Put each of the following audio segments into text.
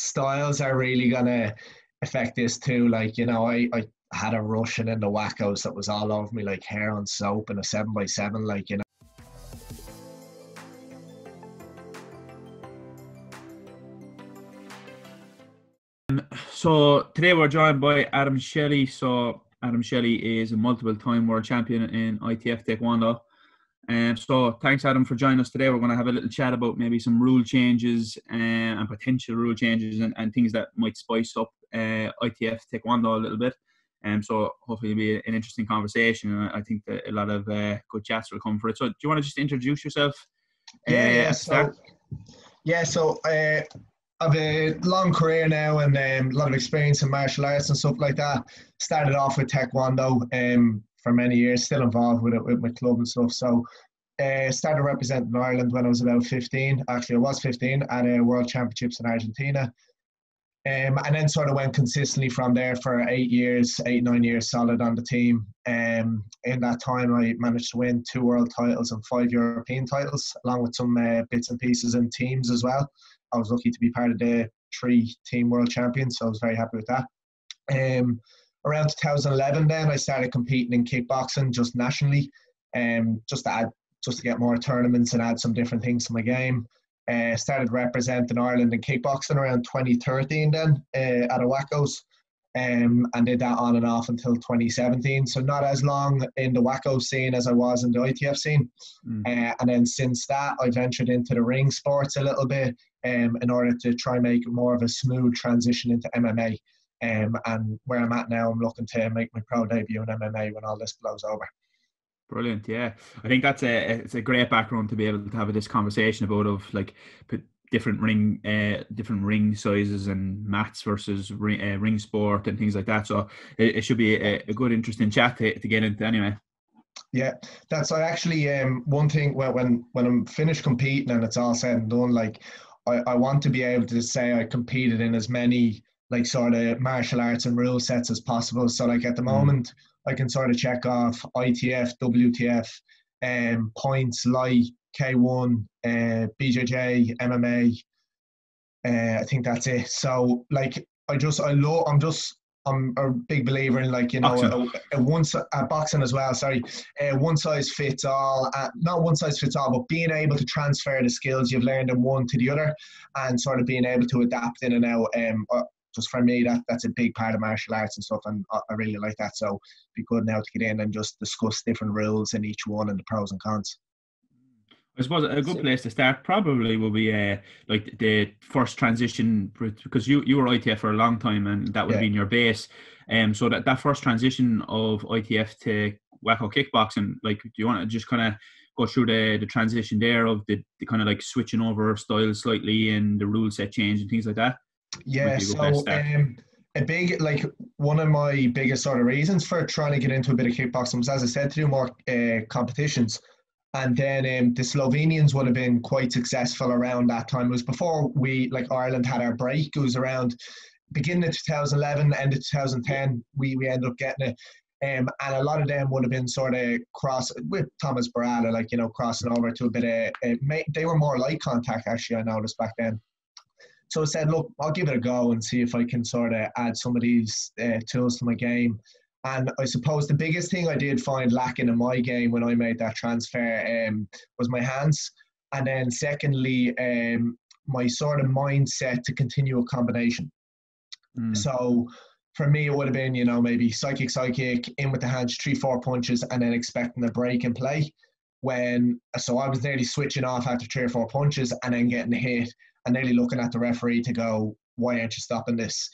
styles are really gonna affect this too. Like, you know, I had a Russian in the WAKOs that was all over me like hair on soap, and a 7x7, like, you know. So today we're joined by Adam Shelley. So Adam Shelley is a multiple-time world champion in ITF Taekwondo. And so thanks, Adam, for joining us today. We're going to have a little chat about maybe some rule changes and potential rule changes and things that might spice up ITF Taekwondo a little bit. So hopefully it'll be an interesting conversation. And I think that a lot of good chats will come for it. So do you want to just introduce yourself? So I've a long career now and a lot of experience in martial arts and stuff like that. Started off with Taekwondo for many years, still involved with it with my club and stuff. So started representing Ireland when I was about 15. Actually, I was 15 at World Championships in Argentina. And then sort of went consistently from there for 8, 9 years solid on the team. In that time, I managed to win 2 world titles and 5 European titles, along with some bits and pieces in teams as well. I was lucky to be part of the 3-team world champions, so I was very happy with that. Around 2011 then, I started competing in kickboxing just nationally, just to get more tournaments and add some different things to my game. Started representing Ireland in kickboxing around 2013 then, at the WAKOs, and did that on and off until 2017. So not as long in the WAKO scene as I was in the ITF scene. And then since that, I ventured into the ring sports a little bit, in order to try and make more of a smooth transition into MMA. And where I'm at now, I'm looking to make my pro debut in MMA when all this blows over. Brilliant, yeah. I think that's it's a great background to be able to have this conversation about, of like different ring sizes and mats versus ring sport and things like that. So it should be a good, interesting chat to get into anyway. Yeah, that's actually one thing when I'm finished competing and it's all said and done, like I want to be able to say I competed in as many like sort of martial arts and rule sets as possible. So like at the moment, I can sort of check off ITF, WTF, points, light, K1, BJJ, MMA. I think that's it. So like I'm a big believer in, like, you know, boxing as well. Sorry, one size fits all. Not one size fits all, but being able to transfer the skills you've learned in one to the other, and sort of being able to adapt in and out. Just for me, that's a big part of martial arts and stuff, and I really like that. So it'd be good now to get in and just discuss different rules in each one and the pros and cons. I suppose a good place to start probably will be like the first transition, because you were ITF for a long time and that would have been your base. So that first transition of ITF to WAKO kickboxing, like, do you want to just kind of go through the transition there of the kind of like switching over styles slightly and the rule set change and things like that? Yeah, so one of my biggest sort of reasons for trying to get into a bit of kickboxing was, as I said, to do more competitions. And then the Slovenians would have been quite successful around that time. It was before Ireland had our break. It was around beginning of 2011, end of 2010, we ended up getting it. And a lot of them would have been sort of with Thomas Barada, like, you know, crossing over to a bit of, they were more light contact, actually, I noticed back then. So I said, look, I'll give it a go and see if I can sort of add some of these tools to my game. And I suppose the biggest thing I did find lacking in my game when I made that transfer was my hands. And then secondly, my sort of mindset to continue a combination. So for me, it would have been, you know, maybe psychic, in with the hands, 3-4 punches, and then expecting a break and play. So I was nearly switching off after 3 or 4 punches and then getting hit and nearly looking at the referee to go, why aren't you stopping this?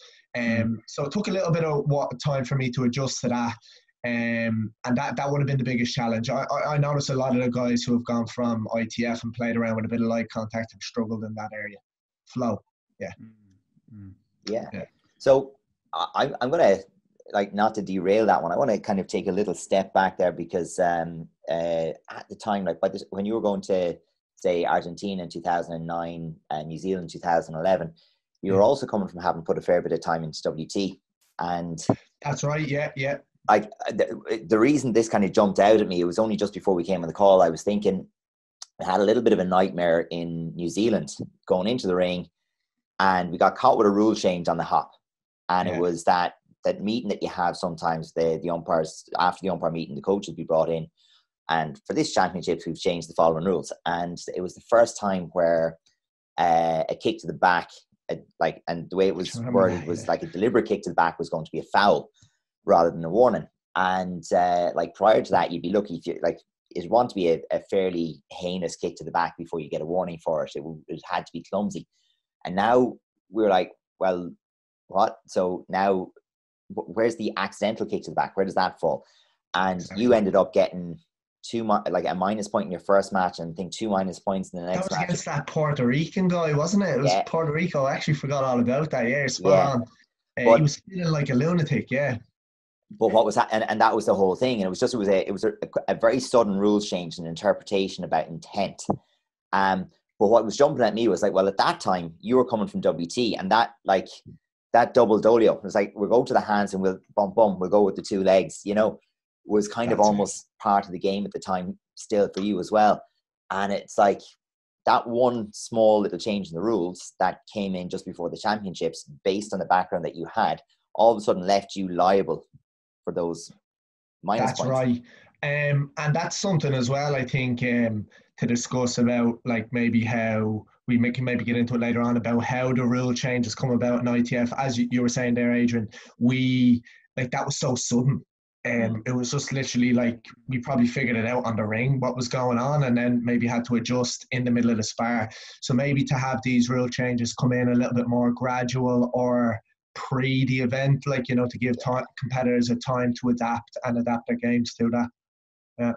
So it took a little bit of time for me to adjust to that, and that would have been the biggest challenge. I noticed a lot of the guys who have gone from ITF and played around with a bit of light contact have struggled in that area. Flow, yeah. Yeah. So I'm going to, like, not to derail that one, I want to kind of take a little step back there, because at the time, like, when you were going to, say, Argentina in 2009 and New Zealand in 2011, you were also coming from having put a fair bit of time into WT, and that's right. Yeah. The reason this kind of jumped out at me, it was only just before we came on the call. I was thinking I had a little bit of a nightmare in New Zealand going into the ring, And we got caught with a rule change on the hop. And it was that meeting that you have sometimes, the umpires, after the umpire meeting, the coach will be brought in. And for this championship, we've changed the following rules. And it was the first time where a kick to the back, and the way it was worded was like a deliberate kick to the back was going to be a foul rather than a warning. And prior to that, you'd be lucky if you it'd want to be a fairly heinous kick to the back before you get a warning for it. It had to be clumsy. And now we're like, well, what? So now where's the accidental kick to the back? Where does that fall? And you ended up getting a minus point in your first match, and I think 2 minus points in the next match. That was against that Puerto Rican guy, wasn't it? It was Puerto Rico. I actually forgot all about that. Yeah, spot on. He was feeling like a lunatic, yeah. But what was that? And that was the whole thing. And it was a very sudden rules change and interpretation about intent. But what was jumping at me was like, well, at that time you were coming from WT, and that double dolio was like, we'll go to the hands and we'll we'll go with the two legs, was kind of almost part of the game at the time still for you as well. And it's like that one small little change in the rules that came in just before the championships, based on the background that you had, all of a sudden left you liable for those minus points. Right. And that's something as well, I think, to discuss about, maybe how we can maybe get into it later on, about how the rule changes come about in ITF. As you were saying there, Adrian, that was so sudden. It was just literally we probably figured it out on the ring what was going on, and then maybe had to adjust in the middle of the spar. So maybe to have these rule changes come in a little bit more gradual or pre the event, to give competitors a time to adapt their games to that. Yeah,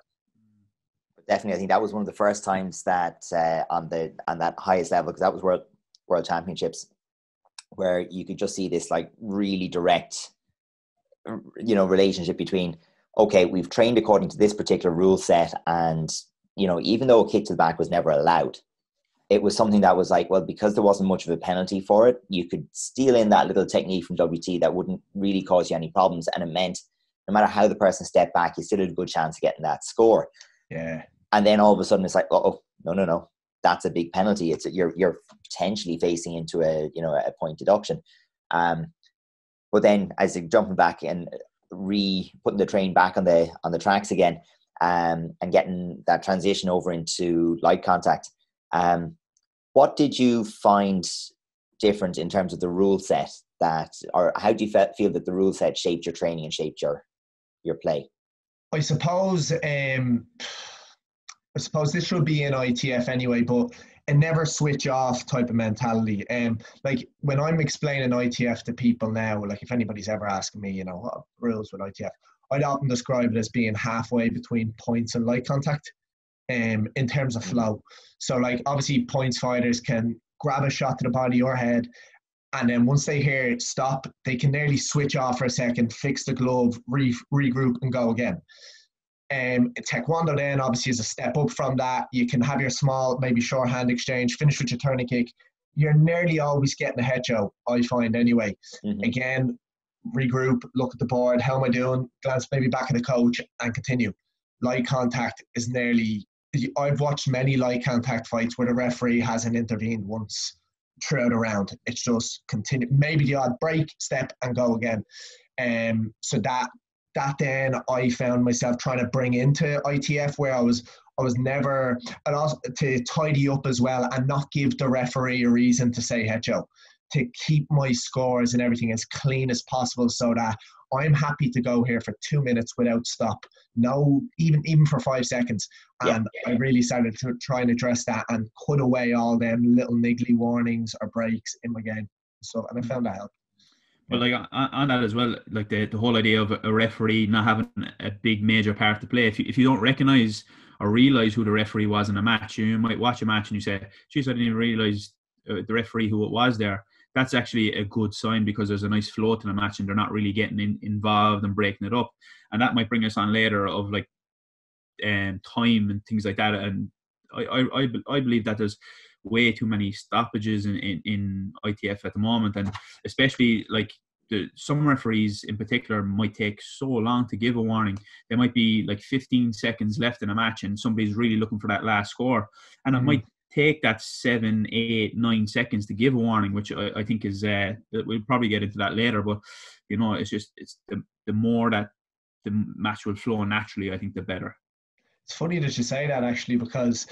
definitely. I think that was one of the first times that on that highest level, because that was World Championships, where you could just see this really direct, relationship between, okay, we've trained according to this particular rule set, and even though a kick to the back was never allowed, it was something that was because there wasn't much of a penalty for it, you could steal in that little technique from WT that wouldn't really cause you any problems, and it meant no matter how the person stepped back, you still had a good chance of getting that score. Yeah. And then all of a sudden it's like, no, that's a big penalty. It's you're potentially facing into a point deduction. But then, as you're jumping back and putting the train back on the tracks again, and getting that transition over into light contact, what did you find different in terms of the rule set or how do you feel that the rule set shaped your training and shaped your play? I suppose, this should be in ITF anyway, but a never switch off type of mentality. When I'm explaining ITF to people now, if anybody's ever asking me, what rules with ITF, I'd often describe it as being halfway between points and light contact, in terms of flow. So obviously points fighters can grab a shot to the body or head, and then once they hear it stop, they can nearly switch off for a second, fix the glove, regroup and go again. Taekwondo then obviously is a step up from that. You can have your small, maybe shorthand exchange, finish with your tourniquet kick. You're nearly always getting a head show, I find anyway. Mm-hmm. Again, regroup, look at the board, how am I doing? Glance maybe back at the coach and continue. Light contact is nearly, I've watched many light contact fights where the referee hasn't intervened once throughout a round. It's just continue, maybe the odd break, step and go again. So that then I found myself trying to bring into ITF, where I was never, and also to tidy up as well and not give the referee a reason to say head show, to keep my scores and everything as clean as possible, so that I'm happy to go here for 2 minutes without stop, even for 5 seconds. And I really started to try and address that and cut away all them little niggly warnings or breaks in my game. So, and I found that helped. Well, on that as well, the whole idea of a referee not having a big major part to play. If you don't recognise or realise who the referee was in a match, you might watch a match and you say, geez, I didn't even realise the referee who it was there. That's actually a good sign, because there's a nice flow to the match and they're not really getting involved and breaking it up. And that might bring us on later of time and things like that. And I believe that there's way too many stoppages in ITF at the moment, and especially some referees in particular might take so long to give a warning. There might be 15 seconds left in a match and somebody's really looking for that last score, and it might take that 7, 8, 9 seconds to give a warning, which I think is, we'll probably get into that later, but you know, it's just, it's the more that the match will flow naturally, I think the better. It's funny that you say that actually, because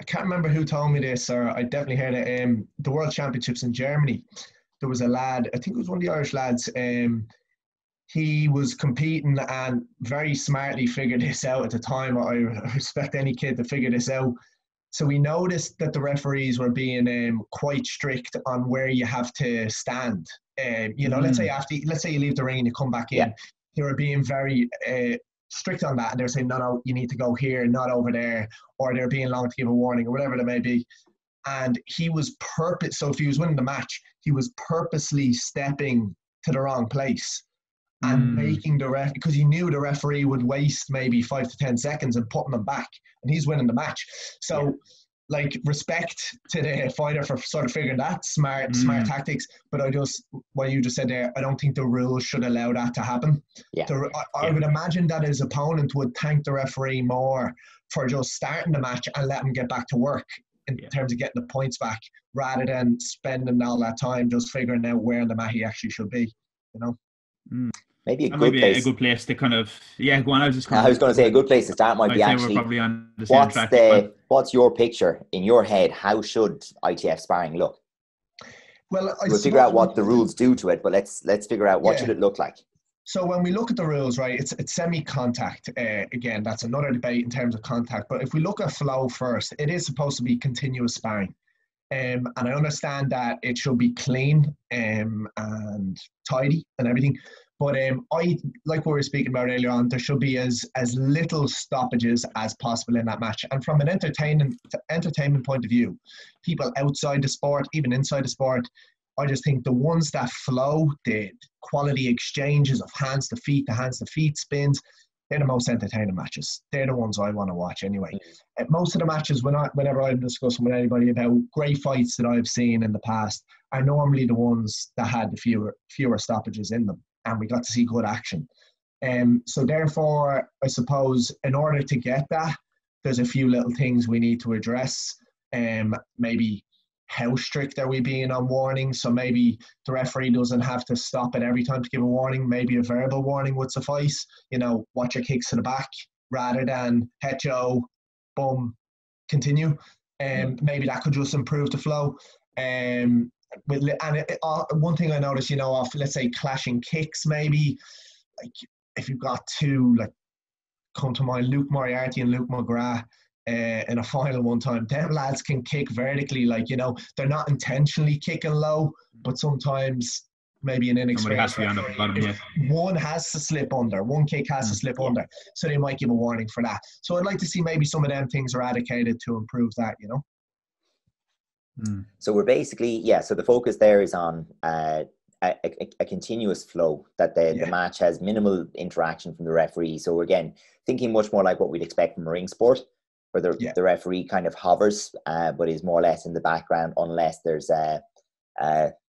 I can't remember who told me this, or I definitely heard it, the World Championships in Germany, there was a lad, I think it was one of the Irish lads, he was competing and very smartly figured this out at the time. I respect any kid to figure this out. So we noticed that the referees were being quite strict on where you have to stand. You know, let's say you leave the ring and you come back in. Yeah. They were being very strict on that. And they were saying, no, no, you need to go here, not over there. Or they're being long to give a warning or whatever it may be. And he was purpose. So if he was winning the match, he was purposely stepping to the wrong place. And making the ref, because he knew the referee would waste maybe 5 to 10 seconds and putting him back, and he's winning the match. So, yeah. Like, respect to the fighter for sort of figuring that smart tactics. But I just, what you just said there, I don't think the rules should allow that to happen. Yeah. I would imagine that his opponent would thank the referee more for just starting the match and letting him get back to work in terms of getting the points back, rather than spending all that time just figuring out where in the mat he actually should be. You know. Maybe a good place to kind of go on. I was going to say a good place to start might be actually what's your picture in your head? How should ITF sparring look? Well, we'll figure out what the rules do to it, but let's figure out what should it look like. So when we look at the rules, right, it's semi-contact. Again, that's another debate in terms of contact. But if we look at flow first, it is supposed to be continuous sparring. And I understand that it should be clean and tidy and everything. But I like what we were speaking about earlier on, there should be as little stoppages as possible in that match. And from an entertainment point of view, people outside the sport, even inside the sport, I just think the ones that flow, the quality exchanges of hands to feet, spins, they're the most entertaining matches. They're the ones I want to watch anyway. Most of the matches, whenever I'm discussing with anybody about great fights that I've seen in the past, are normally the ones that had the fewer stoppages in them. And we got to see good action. So therefore, I suppose, in order to get that, there's a few little things we need to address. Maybe how strict are we being on warnings? So maybe the referee doesn't have to stop at every time to give a warning. Maybe a verbal warning would suffice. You know, watch your kicks to the back rather than head yo, boom, continue. Maybe that could just improve the flow. One thing I noticed, you know, off, let's say, clashing kicks, maybe, like, if you've got two, like, come to mind, Luke Moriarty and Luke McGrath in a final one time, them lads can kick vertically, like, you know, they're not intentionally kicking low, but sometimes maybe an inexperienced one has to slip under, one kick has to slip under, so they might give a warning for that. So I'd like to see maybe some of them things eradicated to improve that, you know. So we're basically, so the focus there is on a continuous flow, that the match has minimal interaction from the referee. So again, thinking much more like what we'd expect from a ring sport, where the referee kind of hovers, but is more or less in the background unless there's a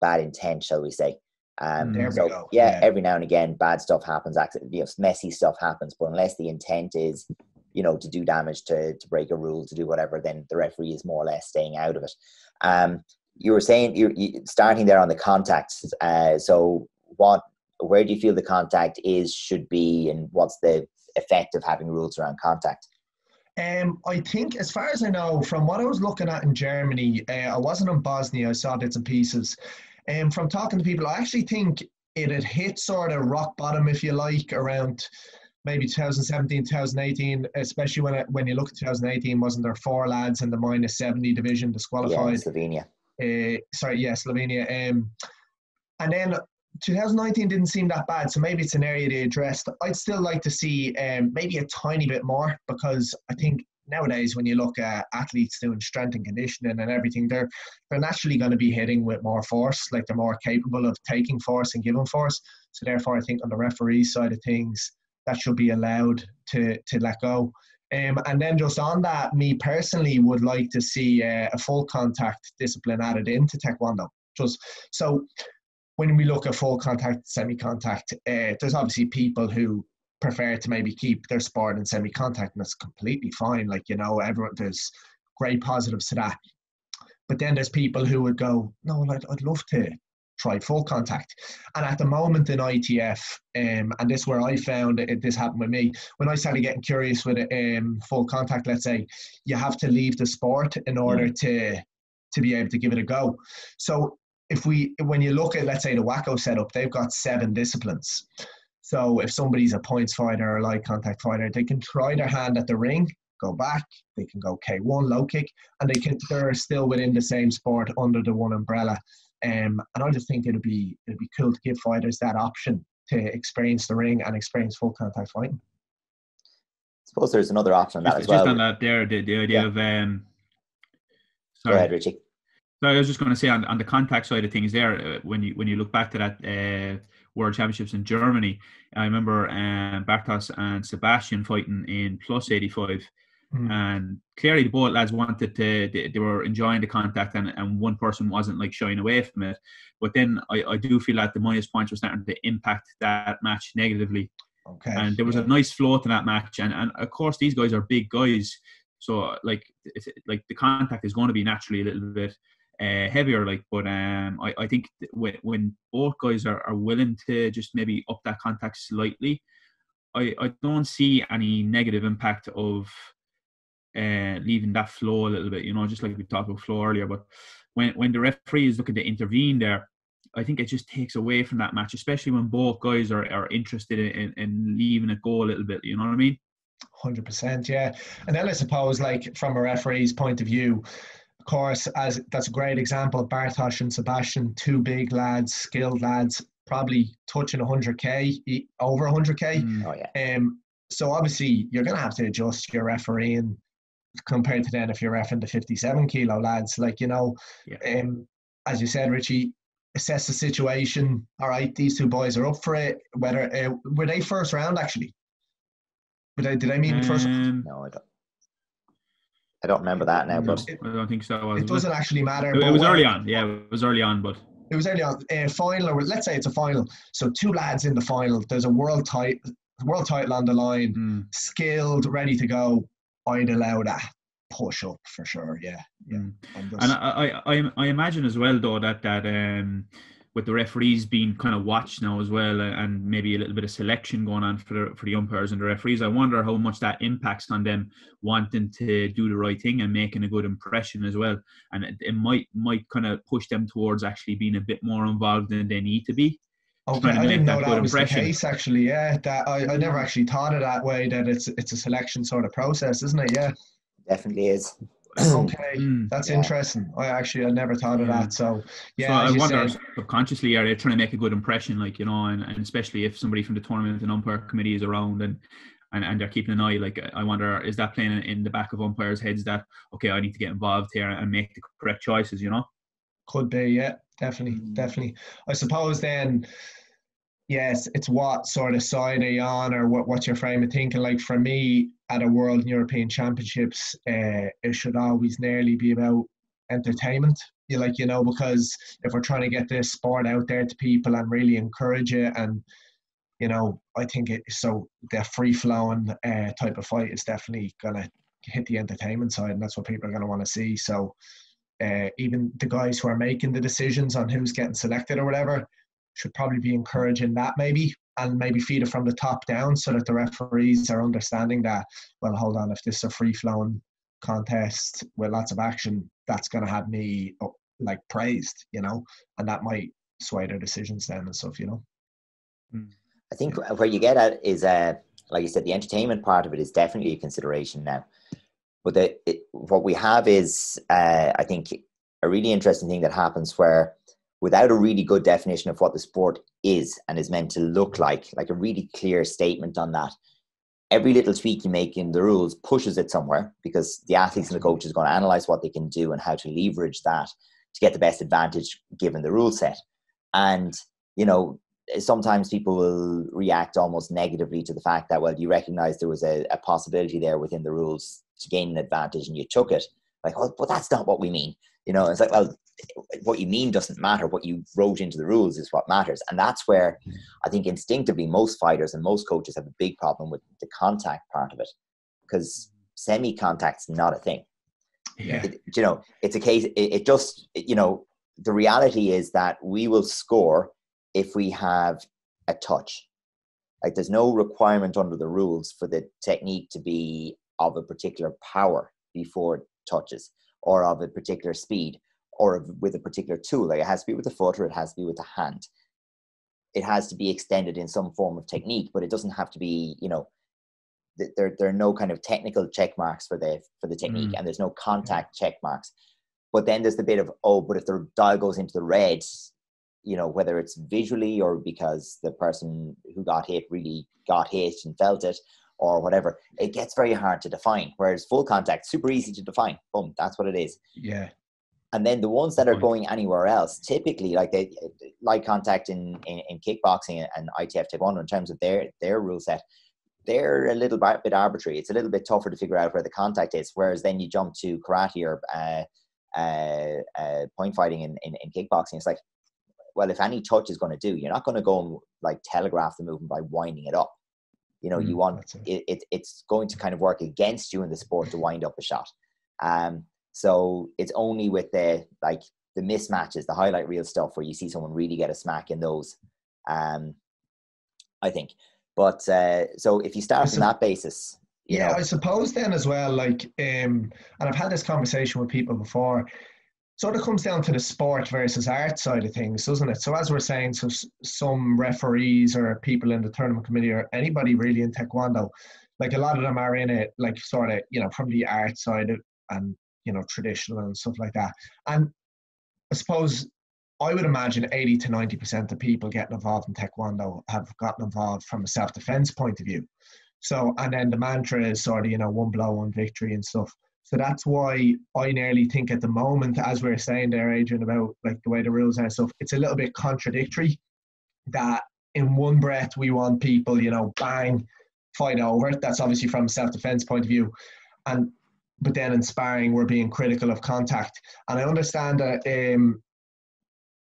bad intent, shall we say. Every now and again, bad stuff happens, messy stuff happens, but unless the intent is, you know, to do damage, to break a rule, to do whatever, then the referee is more or less staying out of it. You were saying you're starting there on the contacts. So where do you feel the contact should be, and what's the effect of having rules around contact? I think, as far as I know, from what I was looking at in Germany, I wasn't in Bosnia. I saw bits and pieces. From talking to people, I actually think it had hit sort of rock bottom, if you like, around maybe 2017, 2018, especially when you look at 2018, wasn't there 4 lads in the minus 70 division disqualified? Yeah, Slovenia. Slovenia. And then 2019 didn't seem that bad, so maybe it's an area they addressed. I'd still like to see maybe a tiny bit more, because I think nowadays when you look at athletes doing strength and conditioning and everything, they're naturally going to be hitting with more force, like they're more capable of taking force and giving force. So therefore, I think on the referee side of things, that should be allowed to let go. And then just on that, me personally would like to see a full contact discipline added into Taekwondo. So when we look at full contact, semi-contact, there's obviously people who prefer to maybe keep their sport in semi-contact, and that's completely fine. Like, you know, there's great positives to that. But then there's people who would go, no, I'd love to try full contact. And at the moment in ITF, and this is where I found it, this happened with me, when I started getting curious with full contact, let's say, you have to leave the sport in order to be able to give it a go. So if when you look at, let's say, the WAKO setup, they've got 7 disciplines. So if somebody's a points fighter or a light contact fighter, they can try their hand at the ring, go back, they can go K1, low kick, and they're still within the same sport under the one umbrella. And I just think it'd be cool to give fighters that option to experience the ring and experience full contact fighting. I suppose there's another option on that as well. Just on that there, the idea of... Sorry. Go ahead, Richie. So I was just going to say on the contact side of things there, when you look back to that World Championships in Germany, I remember Bartosz and Sebastian fighting in plus 85. And clearly the both lads wanted to, they were enjoying the contact, and one person wasn't like shying away from it. But then I do feel that the minus points were starting to impact that match negatively. Okay. And there was a nice flow to that match. And of course, these guys are big guys. So like the contact is going to be naturally a little bit heavier. But I think when both guys are willing to just maybe up that contact slightly, I don't see any negative impact of... leaving that flow a little bit, just like we talked about flow earlier. But when the referee is looking to intervene there, I think it just takes away from that match, especially when both guys are interested in leaving it go a little bit, 100%, yeah. And then I suppose, like, from a referee's point of view, of course, as that's a great example of Bartosz and Sebastian, 2 big lads, skilled lads, probably touching 100k, over 100k. Oh, yeah. So obviously you're going to have to adjust your refereeing compared to then if you're refereeing the 57-kilo lads, as you said, Richie, assess the situation. All right, these 2 boys are up for it. Whether were they first round actually? Did I mean first round? No, I don't. I don't remember that now. But I don't think so. It doesn't actually matter. It was early on. Yeah, it was early on, but. It was early on. Final, or let's say it's a final. So 2 lads in the final. There's a world title on the line. Skilled, ready to go. I'd allow that push up for sure, yeah. And I imagine as well, though, that with the referees being kind of watched now as well, and maybe a little bit of selection going on for the umpires and the referees, I wonder how much that impacts on them wanting to do the right thing and making a good impression as well. And it might kind of push them towards actually being a bit more involved than they need to be. Okay, I didn't know that was the case, actually, yeah. That I never actually thought of that way, that it's a selection sort of process, isn't it? Yeah. Definitely is. Okay, that's interesting. I never thought of that, so, yeah. So I wonder, subconsciously, are they trying to make a good impression, and especially if somebody from the tournament and umpire committee is around and they're keeping an eye, I wonder, is that playing in the back of umpires' heads that, okay, I need to get involved here and make the correct choices, Could be, yeah. Definitely. I suppose then, yes, it's what sort of side are you on, or what's your frame of thinking. Like for me, at a World and European Championships, it should always nearly be about entertainment. Because if we're trying to get this sport out there to people and really encourage it, and I think the free-flowing type of fight is definitely gonna hit the entertainment side, and that's what people are gonna want to see. So. Even the guys who are making the decisions on who's getting selected or whatever should probably be encouraging that maybe feed it from the top down, so that the referees are understanding that, well, hold on, if this is a free-flowing contest with lots of action, that's going to have me praised, and that might sway their decisions then and stuff, I think where you get at is, like you said, the entertainment part of it is definitely a consideration now. But what we have is, I think, a really interesting thing that happens where, without a really good definition of what the sport is and is meant to look like a really clear statement on that, every little tweak you make in the rules pushes it somewhere, because the athletes and the coaches are going to analyze what they can do and how to leverage that to get the best advantage given the rule set. And, sometimes people will react almost negatively to the fact that, well, you recognize there was a possibility there within the rules to gain an advantage and you took it. But that's not what we mean. It's like, well, what you mean doesn't matter. What you wrote into the rules is what matters. And that's where I think instinctively most fighters and most coaches have a big problem with the contact part of it, because semi-contact's not a thing. Yeah. You know, it's a case, it just, you know, the reality is that we will score if we have a touch. Like, there's no requirement under the rules for the technique to be of a particular power before it touches, or of a particular speed, or with a particular tool. Like, it has to be with the foot, or it has to be with the hand. It has to be extended in some form of technique, but it doesn't have to be, you know, there are no kind of technical check marks for the technique, and there's no contact check marks. But then there's the bit of, oh, but if the dial goes into the red, you know, whether it's visually or because the person who got hit really got hit and felt it or whatever, it gets very hard to define. Whereas full contact, super easy to define. Boom, that's what it is. Yeah. And then the ones that are going anywhere else, typically like contact in kickboxing and ITF Taekwon-Do, in terms of their rule set, they're a little bit arbitrary. It's a little bit tougher to figure out where the contact is. Whereas then you jump to karate or point fighting in kickboxing. It's like, well, if any touch is going to do, you're not going to go and like telegraph the movement by winding it up. You know, you want it's going to kind of work against you in the sport to wind up a shot. So it's only with the mismatches, the highlight reel stuff, where you see someone really get a smack in those. I think. But so if you start from that basis, you know. I suppose then as well, like, and I've had this conversation with people before, sort of comes down to the sport versus art side of things, doesn't it? So as we're saying, so some referees or people in the tournament committee or anybody really in Taekwondo, like a lot of them are in it, like sort of, you know, probably the art side of, and, you know, traditional and stuff like that. And I suppose I would imagine 80 to 90% of people getting involved in Taekwondo have gotten involved from a self-defense point of view. So, and then the mantra is sort of, you know, one blow, one victory and stuff. So that's why I nearly think at the moment, as we're saying there, Adrian, about like the way the rules are and stuff, it's a little bit contradictory that in one breath we want people, you know, bang, fight over. That's obviously from a self-defense point of view. But then in sparring, we're being critical of contact. And I understand that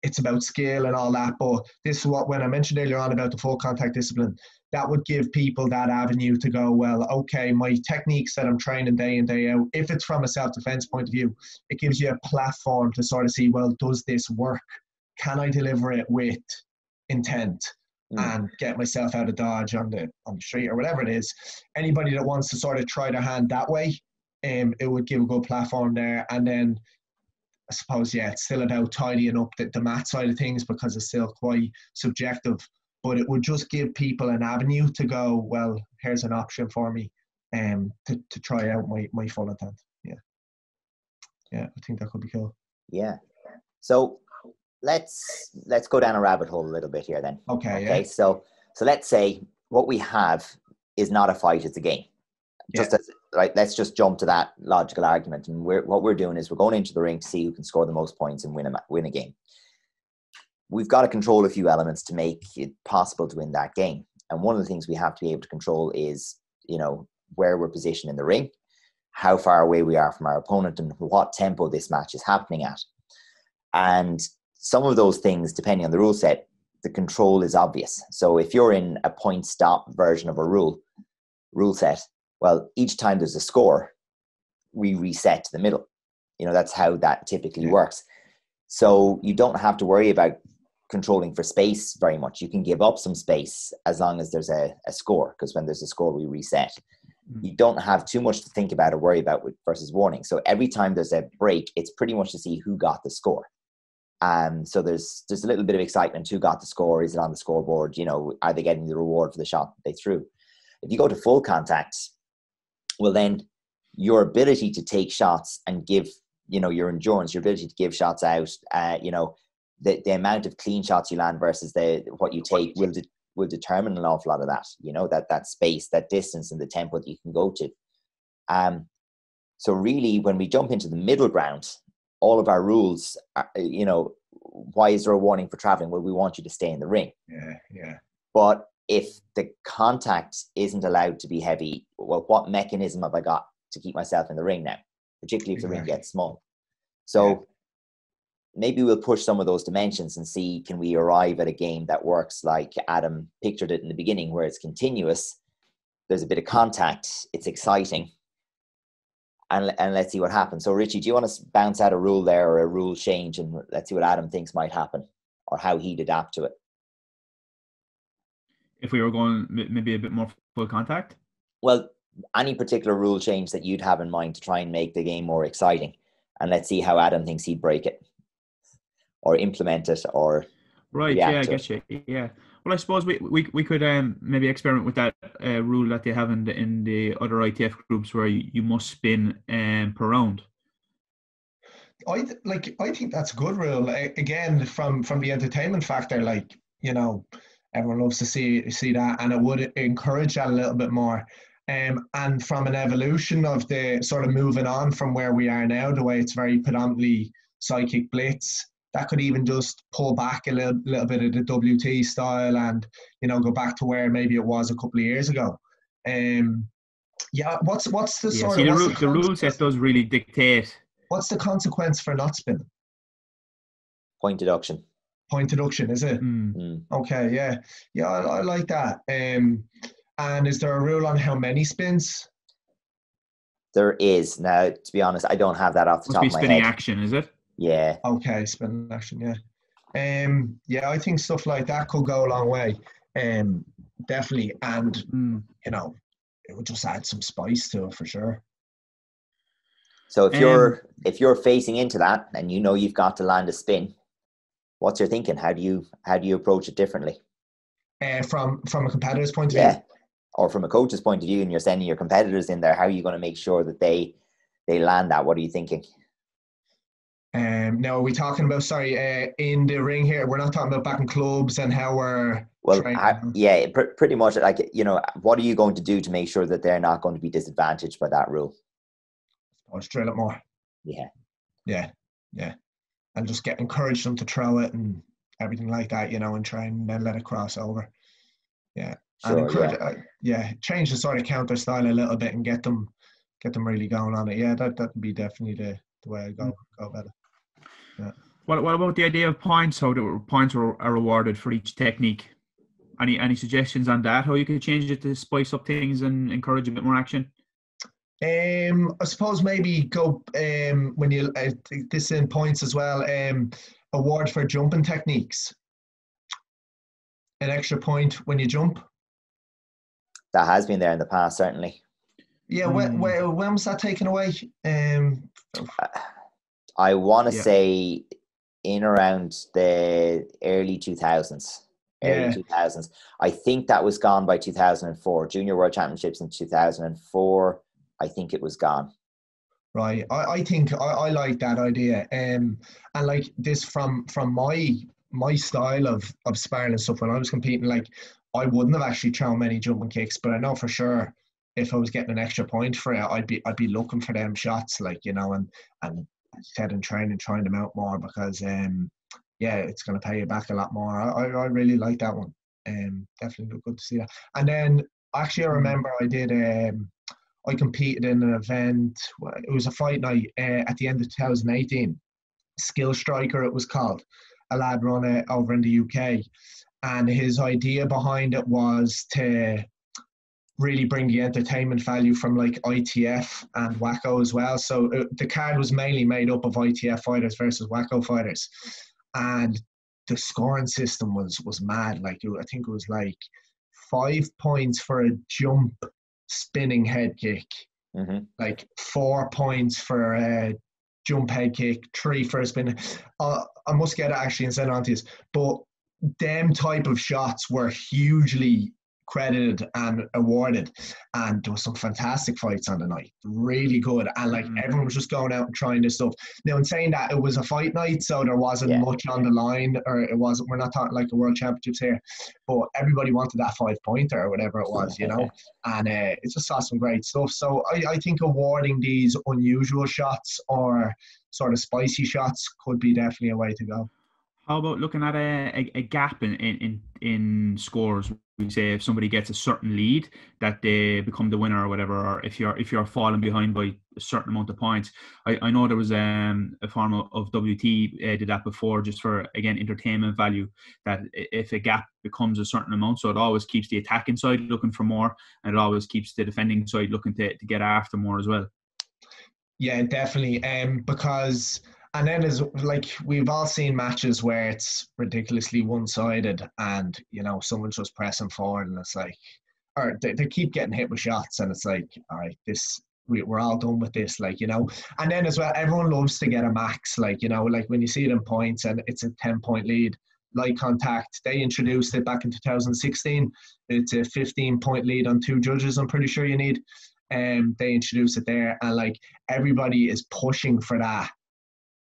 it's about skill and all that, but this is what, when I mentioned earlier on about the full contact discipline, that would give people that avenue to go, well, okay, my techniques that I'm training day in, day out, if it's from a self-defense point of view, it gives you a platform to sort of see, well, does this work? Can I deliver it with intent and get myself out of dodge on the street or whatever it is? Anybody that wants to sort of try their hand that way, it would give a good platform there. And then I suppose, yeah, it's still about tidying up the math side of things because it's still quite subjective, but it would just give people an avenue to go, well, here's an option for me to try out my full intent. Yeah. Yeah, I think that could be cool. Yeah. So let's go down a rabbit hole a little bit here then. Okay. Yeah. So let's say what we have is not a fight, it's a game. Just as, right, let's just jump to that logical argument. And what we're doing is we're going into the ring to see who can score the most points and win a game. We've got to control a few elements to make it possible to win that game. And one of the things we have to be able to control is, you know, where we're positioned in the ring, how far away we are from our opponent, and what tempo this match is happening at. And some of those things, depending on the rule set, the control is obvious. So if you're in a point stop version of a rule set, well, each time there's a score, we reset to the middle. You know, that's how that typically works. So you don't have to worry about controlling for space very much. You can give up some space as long as there's a score, because when there's a score, we reset. You don't have too much to think about or worry about with versus warning. So every time there's a break, it's pretty much to see who got the score. So there's a little bit of excitement. Who got the score? Is it on the scoreboard? You know, are they getting the reward for the shot that they threw? If you go to full contact, well, then your ability to take shots and give, you know, your endurance, your ability to give shots out, you know, the amount of clean shots you land versus what you take will determine an awful lot of that, you know, that space, that distance and the tempo that you can go to. So really, when we jump into the middle ground, all of our rules are, you know, why is there a warning for traveling? Well, we want you to stay in the ring. Yeah. But if the contact isn't allowed to be heavy, well, what mechanism have I got to keep myself in the ring now, particularly if the ring gets small? So maybe we'll push some of those dimensions and see, can we arrive at a game that works like Adam pictured it in the beginning, where it's continuous, there's a bit of contact, it's exciting, and let's see what happens. So Richie, do you want to bounce out a rule there or a rule change, and let's see what Adam thinks might happen or how he'd adapt to it? If we were going maybe a bit more full contact? Well, any particular rule change that you'd have in mind to try and make the game more exciting, and let's see how Adam thinks he'd break it or implement it or right. Yeah, I get you. Yeah. Well, I suppose we could maybe experiment with that rule that they have in the other ITF groups where you must spin per round. I think that's a good rule. Again, from the entertainment factor, like, you know, everyone loves to see that, and it would encourage that a little bit more. And from an evolution of the sort of moving on from where we are now, the way it's very predominantly psychic blitz, that could even just pull back a little bit of the WT style and, you know, go back to where maybe it was a couple of years ago. Yeah, what's the sort of... The rule set does really dictate... What's the consequence for not spinning? Point deduction. Point deduction, is it? Mm. Okay, yeah. Yeah, I like that. And is there a rule on how many spins? There is. Now, to be honest, I don't have that off the top of my head. Must be spinning action, is it? Yeah. Okay, spin action, yeah. Yeah, I think stuff like that could go a long way. Definitely. And, you know, it would just add some spice to it for sure. So if you're facing into that and you know you've got to land a spin, what's your thinking? How do you approach it differently? From a competitor's point of view? Or from a coach's point of view, and you're sending your competitors in there, how are you going to make sure that they land that? What are you thinking? Now, are we talking about, in the ring here? We're not talking about back in clubs and how we're... Well, pretty much, like, you know, what are you going to do to make sure that they're not going to be disadvantaged by that rule? I'll just drill it more. Yeah. Yeah, yeah. And just encourage them to throw it and everything like that, you know, and try and then let it cross over. Yeah. Sure, and change the sort of counter style a little bit and get them really going on it. Yeah, that would be definitely the way I go about it. Yeah. What about the idea of points? How the points are awarded for each technique? Any suggestions on that? How you can change it to spice up things and encourage a bit more action? I suppose maybe go when you this in points as well. Award for jumping techniques. An extra point when you jump. That has been there in the past, certainly. Yeah, when was that taken away? I want to say in around the early 2000s. Early 2000s. I think that was gone by 2004. Junior World Championships in 2004. I think it was gone. Right. I think I like that idea. And like this from my style of sparring and stuff when I was competing, like I wouldn't have actually thrown many jumping kicks, but I know for sure if I was getting an extra point for it, I'd be looking for them shots, like, you know, and instead of trying them out more because it's gonna pay you back a lot more. I really like that one. Definitely good to see that. And then actually I remember I did I competed in an event. It was a fight night at the end of 2018. Skill Striker, it was called. A lad run it over in the UK, and his idea behind it was to really bring the entertainment value from like ITF and WAKO as well. So the card was mainly made up of ITF fighters versus WAKO fighters, and the scoring system was mad. Like I think it was like 5 points for a jump spinning head kick, like 4 points for a jump head kick, 3 for a spin. I must get it actually and send it on to you. But them type of shots were hugely credited and awarded, and there were some fantastic fights on the night, really good, and like everyone was just going out and trying this stuff. Now, in saying that, it was a fight night, so there wasn't much on the line, or it wasn't, we're not talking like the World Championships here, but everybody wanted that 5 pointer or whatever it was, you know, and it just saw some great stuff. So I think awarding these unusual shots or sort of spicy shots could be definitely a way to go. How about looking at a gap in scores? We say if somebody gets a certain lead that they become the winner or whatever, or if you're falling behind by a certain amount of points. I know there was a form of WT did that before, just for, again, entertainment value, that if a gap becomes a certain amount, so it always keeps the attacking side looking for more, and it always keeps the defending side looking to get after more as well. Yeah, definitely. Because, and then as like we've all seen matches where it's ridiculously one-sided, and you know someone's just pressing forward, and it's like, or they keep getting hit with shots, and it's like, all right, we're all done with this, like, you know. And then as well, everyone loves to get a max, like, you know, like when you see it in points and it's a 10-point lead, like contact, they introduced it back in 2016. It's a 15-point lead on two judges, I'm pretty sure you need. They introduced it there, and like everybody is pushing for that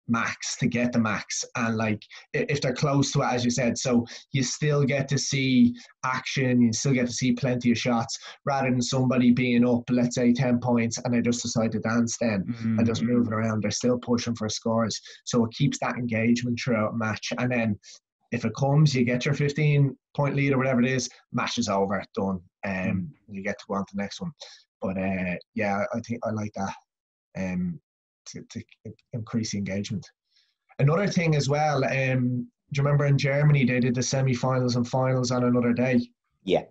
max to get the max, and like if they're close to it, as you said, so you still get to see action, you still get to see plenty of shots, rather than somebody being up, let's say 10 points, and they just decide to dance then and just moving around. They're still pushing for scores, so it keeps that engagement throughout a match. And then if it comes, you get your 15-point lead or whatever it is, match is over, done, and you get to go on to the next one. But yeah, I think I like that. To increase engagement. Another thing as well, do you remember in Germany they did the semi-finals and finals on another day? Yeah.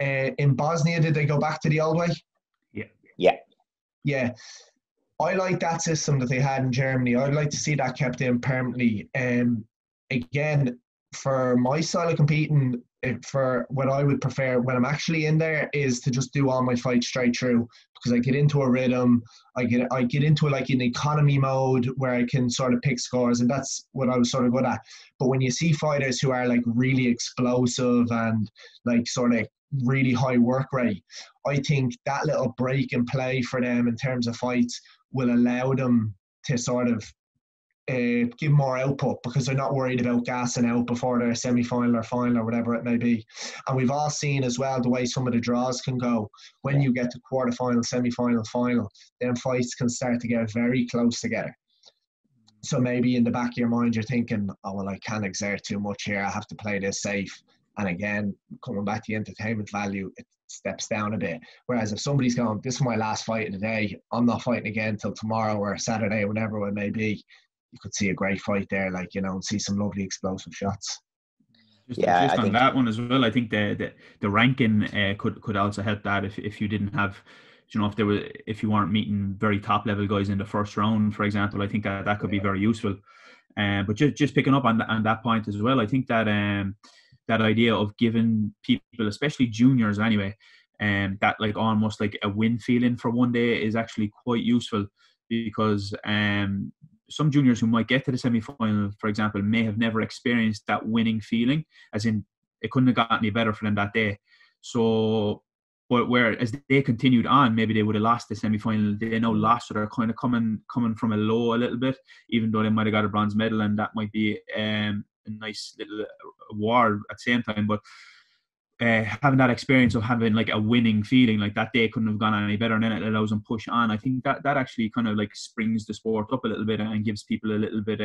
In Bosnia, did they go back to the old way? Yeah. I like that system that they had in Germany. I'd like to see that kept in permanently. Again, for my style of competing, for what I would prefer when I'm actually in there is to just do all my fights straight through, because I get into a rhythm, I get into like an economy mode where I can sort of pick scores, and that's what I was sort of good at. But when you see fighters who are like really explosive and like sort of really high work rate, I think that little break in play for them in terms of fights will allow them to sort of give more output, because they're not worried about gassing out before their semi-final or final or whatever it may be. And we've all seen as well the way some of the draws can go. When you get to quarterfinal, semi-final, final, then fights can start to get very close together. So maybe in the back of your mind you're thinking, oh well, I can't exert too much here, I have to play this safe. And again, coming back to the entertainment value, it steps down a bit. Whereas if somebody's going, this is my last fight of the day, I'm not fighting again till tomorrow or Saturday, whenever it may be, you could see a great fight there, like, you know, and see some lovely explosive shots. Just on that one as well, I think the ranking could also help that if you didn't have, you know, if you weren't meeting very top level guys in the first round, for example. I think that could be very useful. But just picking up on that point as well, I think that that idea of giving people, especially juniors anyway, that like almost like a win feeling for one day is actually quite useful, because some juniors who might get to the semi-final, for example, may have never experienced that winning feeling, as in it couldn't have got any better for them that day. So, but whereas they continued on, maybe they would have lost the semi-final, they now lost, so they're kind of coming from a low a little bit, even though they might have got a bronze medal, and that might be a nice little award at the same time. But having that experience of having like a winning feeling, like that day couldn't have gone any better, and then it allows them push on. I think that actually kind of like springs the sport up a little bit and gives people a little bit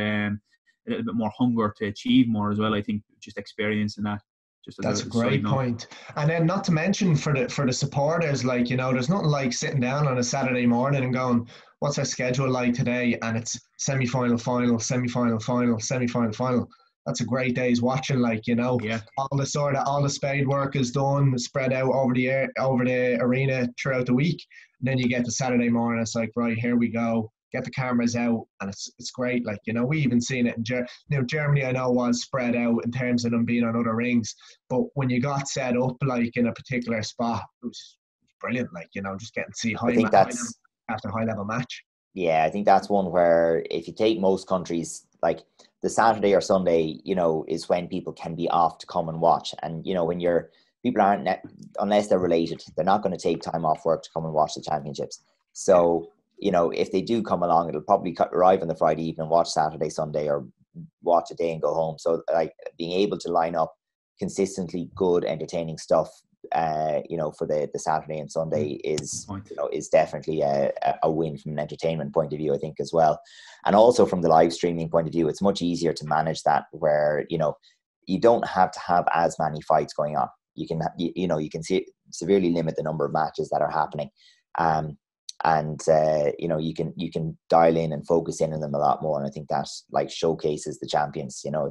more hunger to achieve more as well. I think just experiencing that. That's a great point. And then not to mention for the supporters, like, you know, there's nothing like sitting down on a Saturday morning and going, what's our schedule like today? And it's semi-final, final, semi-final, final, semi-final, final. That's a great day's watching, like, you know. Yeah. All the spade work is done, spread out over the arena throughout the week. And then you get to Saturday morning, it's like, right, here we go. Get the cameras out, and it's great, like, you know. We even seen it in Germany. I know was spread out in terms of them being on other rings, but when you got set up like in a particular spot, it was brilliant, like, you know, just getting to see high level match. Yeah, I think that's one where if you take most countries, like the Saturday or Sunday, you know, is when people can be off to come and watch. And, you know, when people aren't, unless they're related, they're not going to take time off work to come and watch the championships. So, you know, if they do come along, it'll probably arrive on the Friday evening, watch Saturday, Sunday, or watch a day and go home. So, like, being able to line up consistently good, entertaining stuff, you know, for the Saturday and Sunday is definitely a win from an entertainment point of view, I think, as well. And also from the live streaming point of view, it's much easier to manage that, where, you know, you don't have to have as many fights going on. You can severely limit the number of matches that are happening, and you know, you can dial in and focus in on them a lot more. And I think that, like, showcases the champions. You know,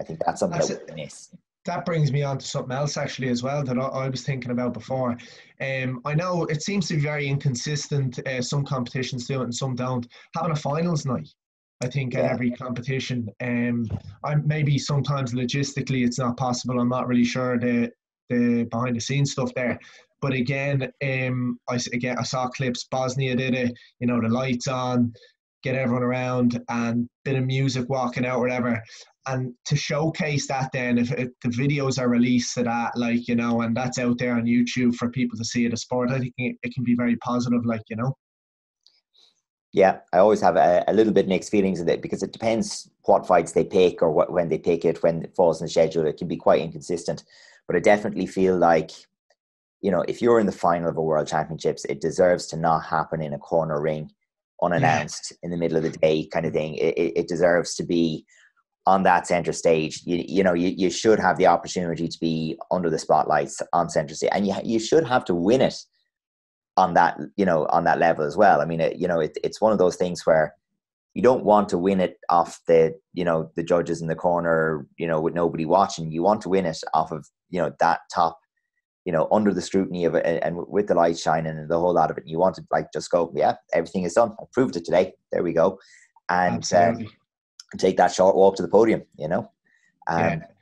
I think that's something that we miss. that brings me on to something else actually as well that I was thinking about before. I know it seems to be very inconsistent. Some competitions do it and some don't. Having a finals night, I think, at every competition. Maybe sometimes logistically it's not possible. I'm not really sure the behind the scenes stuff there. But again, I saw clips. Bosnia did it. You know, the lights on, get everyone around, and bit of music walking out, whatever. And to showcase that, then if the videos are released to that, like, you know, and that's out there on YouTube for people to see it as sport, I think it can be very positive, like, you know. Yeah, I always have a little bit mixed feelings with it because it depends what fights they pick or when they pick it, when it falls in the schedule. It can be quite inconsistent, but I definitely feel like, you know, if you're in the final of a world championships, it deserves to not happen in a corner ring unannounced in the middle of the day kind of thing. It deserves to be on that center stage. You should have the opportunity to be under the spotlights on center stage, and you should have to win it on that, you know, on that level as well. I mean, it's one of those things where you don't want to win it off the, you know, the judges in the corner, you know, with nobody watching. You want to win it off of, you know, that top, you know, under the scrutiny of it and with the light shining and the whole lot of it. And you want to like just go, yeah, everything is done. I proved it today. There we go. And take that short walk to the podium, you know. No,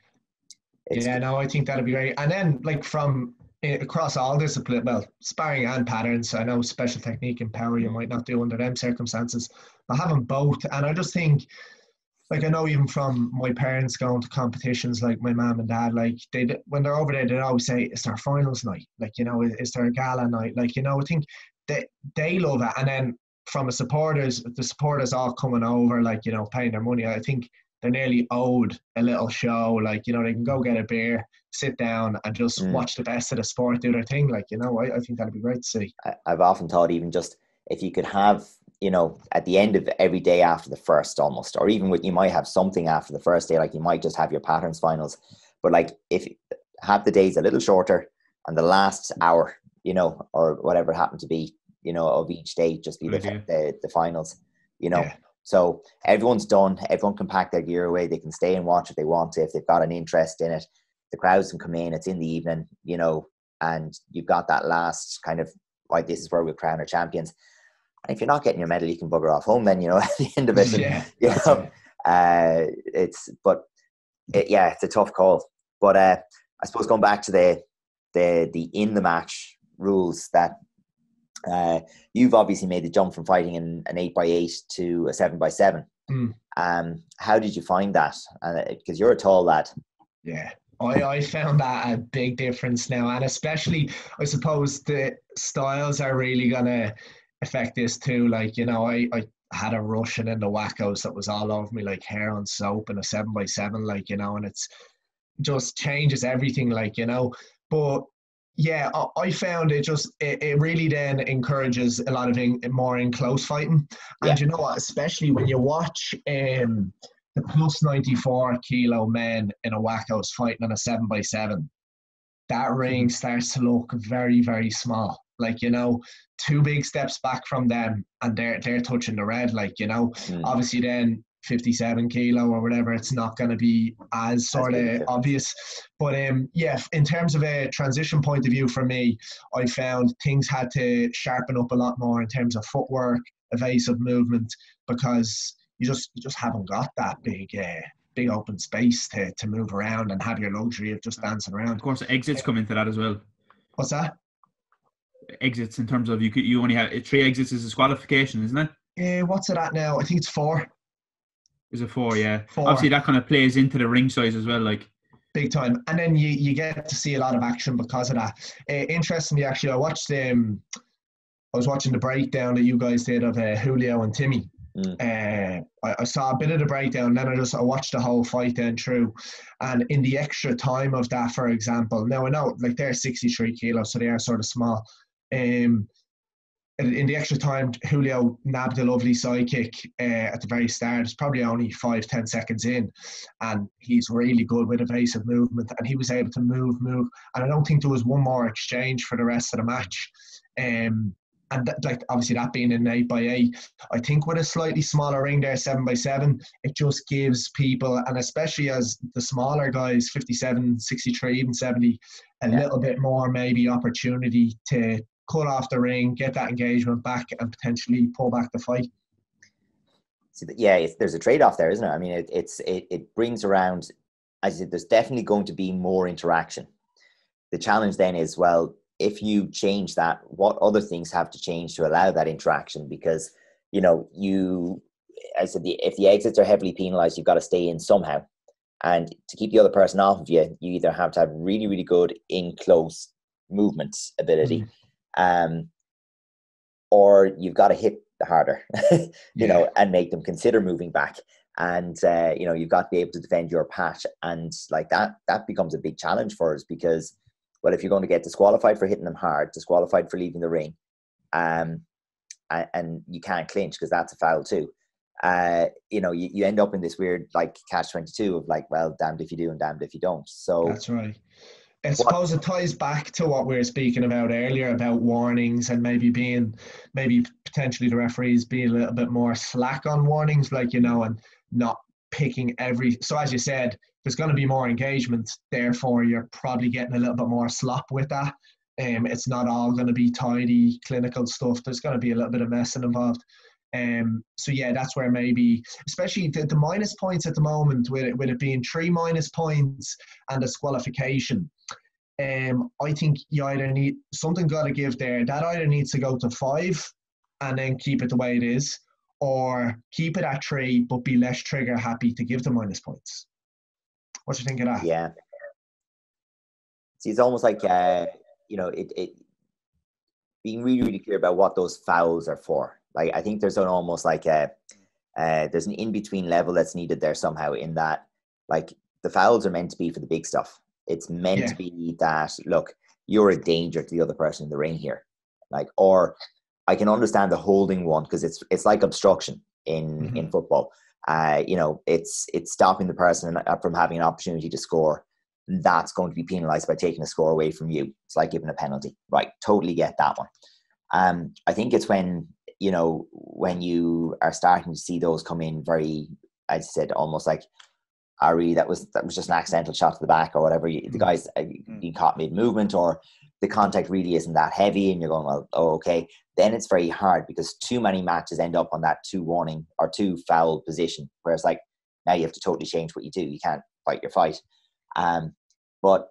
I think that'd be great. And then like from across all discipline, well, sparring and patterns, I know special technique and power you might not do under them circumstances, but having both. And I just think, like, I know even from my parents going to competitions, like my mom and dad, like they, when they're over there, they always say, is there a finals night? Like, you know, is there a gala night? Like, you know, I think that they love it. And then from the supporters all coming over, like, you know, paying their money, I think they're nearly owed a little show. Like, you know, they can go get a beer, sit down and just watch the best of the sport do their thing. Like, you know, I think that'd be great to see. I've often thought, even just if you could have, you know, at the end of every day after the first almost, or even with, you might have something after the first day, like you might just have your patterns finals, but like if have the days a little shorter and the last hour, you know, or whatever it happened to be, you know, of each day, just be the finals, you know. Yeah. So everyone's done. Everyone can pack their gear away. They can stay and watch if they want to, if they've got an interest in it. The crowds can come in. It's in the evening, you know, and you've got that last kind of, like, this is where we'll crown our champions. And if you're not getting your medal, you can bugger off home then, you know, at the end of it. And, you know, it's a tough call. But I suppose going back to the in the match rules that. You've obviously made the jump from fighting in an 8x8 to a 7x7. How did you find that? Because you're a tall lad. Yeah, I found that a big difference now, and especially I suppose the styles are really gonna affect this too. Like, you know, I had a Russian in the WAKOs that was all over me, like hair on soap, and a 7x7, like, you know, and it's just changes everything, like, you know. But yeah, I found it just, it really then encourages a lot of more in close fighting. And you know what, especially when you watch the plus 94 kilo men in a WAKO's fighting on a 7x7, that ring starts to look very, very small. Like, you know, two big steps back from them and they're touching the red, like, you know. Obviously then 57 kilo or whatever, it's not going to be as sort of obvious. But in terms of a transition point of view for me, I found things had to sharpen up a lot more in terms of footwork, evasive movement, because you just haven't got that big open space to move around and have your luxury of just dancing around. Of course, exits come into that as well. What's that? Exits in terms of you only have 3 exits as a disqualification, isn't it? Yeah, what's it at now? I think it's 4. Is a 4, yeah. 4. Obviously, that kind of plays into the ring size as well, like. Big time. And then you get to see a lot of action because of that. Interestingly, actually, I was watching the breakdown that you guys did of Julio and Timmy. I saw a bit of the breakdown, then I watched the whole fight then through. And in the extra time of that, for example, now I know, like, they're 63 kilos, so they are sort of small. In the extra time, Julio nabbed a lovely sidekick at the very start. It's probably only 5-10 seconds in, and he's really good with evasive movement, and he was able to move. And I don't think there was one more exchange for the rest of the match. and like obviously that being an 8x8, I think with a slightly smaller ring there, 7x7, it just gives people, and especially as the smaller guys, 57, 63, even 70, a little bit more maybe opportunity to cut off the ring, get that engagement back, and potentially pull back the fight. So, yeah, there's a trade-off there, isn't it? I mean, it brings around, as I said, there's definitely going to be more interaction. The challenge then is, well, if you change that, what other things have to change to allow that interaction? Because, you know, if the exits are heavily penalized, you've got to stay in somehow. And to keep the other person off of you, you either have to have really, really good in-close movement ability, or you've got to hit harder, you know, and make them consider moving back. And, you know, you've got to be able to defend your patch. And like that becomes a big challenge for us because, well, if you're going to get disqualified for hitting them hard, disqualified for leaving the ring, and you can't clinch because that's a foul too. You know, you end up in this weird, like, catch-22 of, like, well, damned if you do and damned if you don't. So that's right. I suppose it ties back to what we were speaking about earlier about warnings and maybe potentially the referees being a little bit more slack on warnings, like, you know, and not picking every. So as you said, there's going to be more engagement. Therefore, you're probably getting a little bit more slop with that. It's not all going to be tidy, clinical stuff. There's going to be a little bit of messing involved. So yeah, that's where maybe, especially the minus points at the moment, with it being 3 minus points and disqualification. I think you either need something got to give there. That either needs to go to 5 and then keep it the way it is, or keep it at 3 but be less trigger happy to give the minus points. What do you think of that? Yeah. See, it's almost like, you know, it being really, really clear about what those fouls are for. Like, I think there's an almost like there's an in-between level that's needed there somehow, in that, like, the fouls are meant to be for the big stuff. It's meant to be that, look, you're a danger to the other person in the ring here. Like, or I can understand the holding one because it's like obstruction in football. You know, it's stopping the person from having an opportunity to score. That's going to be penalized by taking a score away from you. It's like giving a penalty. Right, totally get that one. I think it's when, you know, when you are starting to see those come in very, I said, almost like, Ari, that was just an accidental shot to the back or whatever. The guy's you caught mid-movement, or the contact really isn't that heavy, and you're going, well, oh, okay. Then it's very hard because too many matches end up on that 2 warning or 2 foul position, where it's like, now you have to totally change what you do. You can't fight your fight. But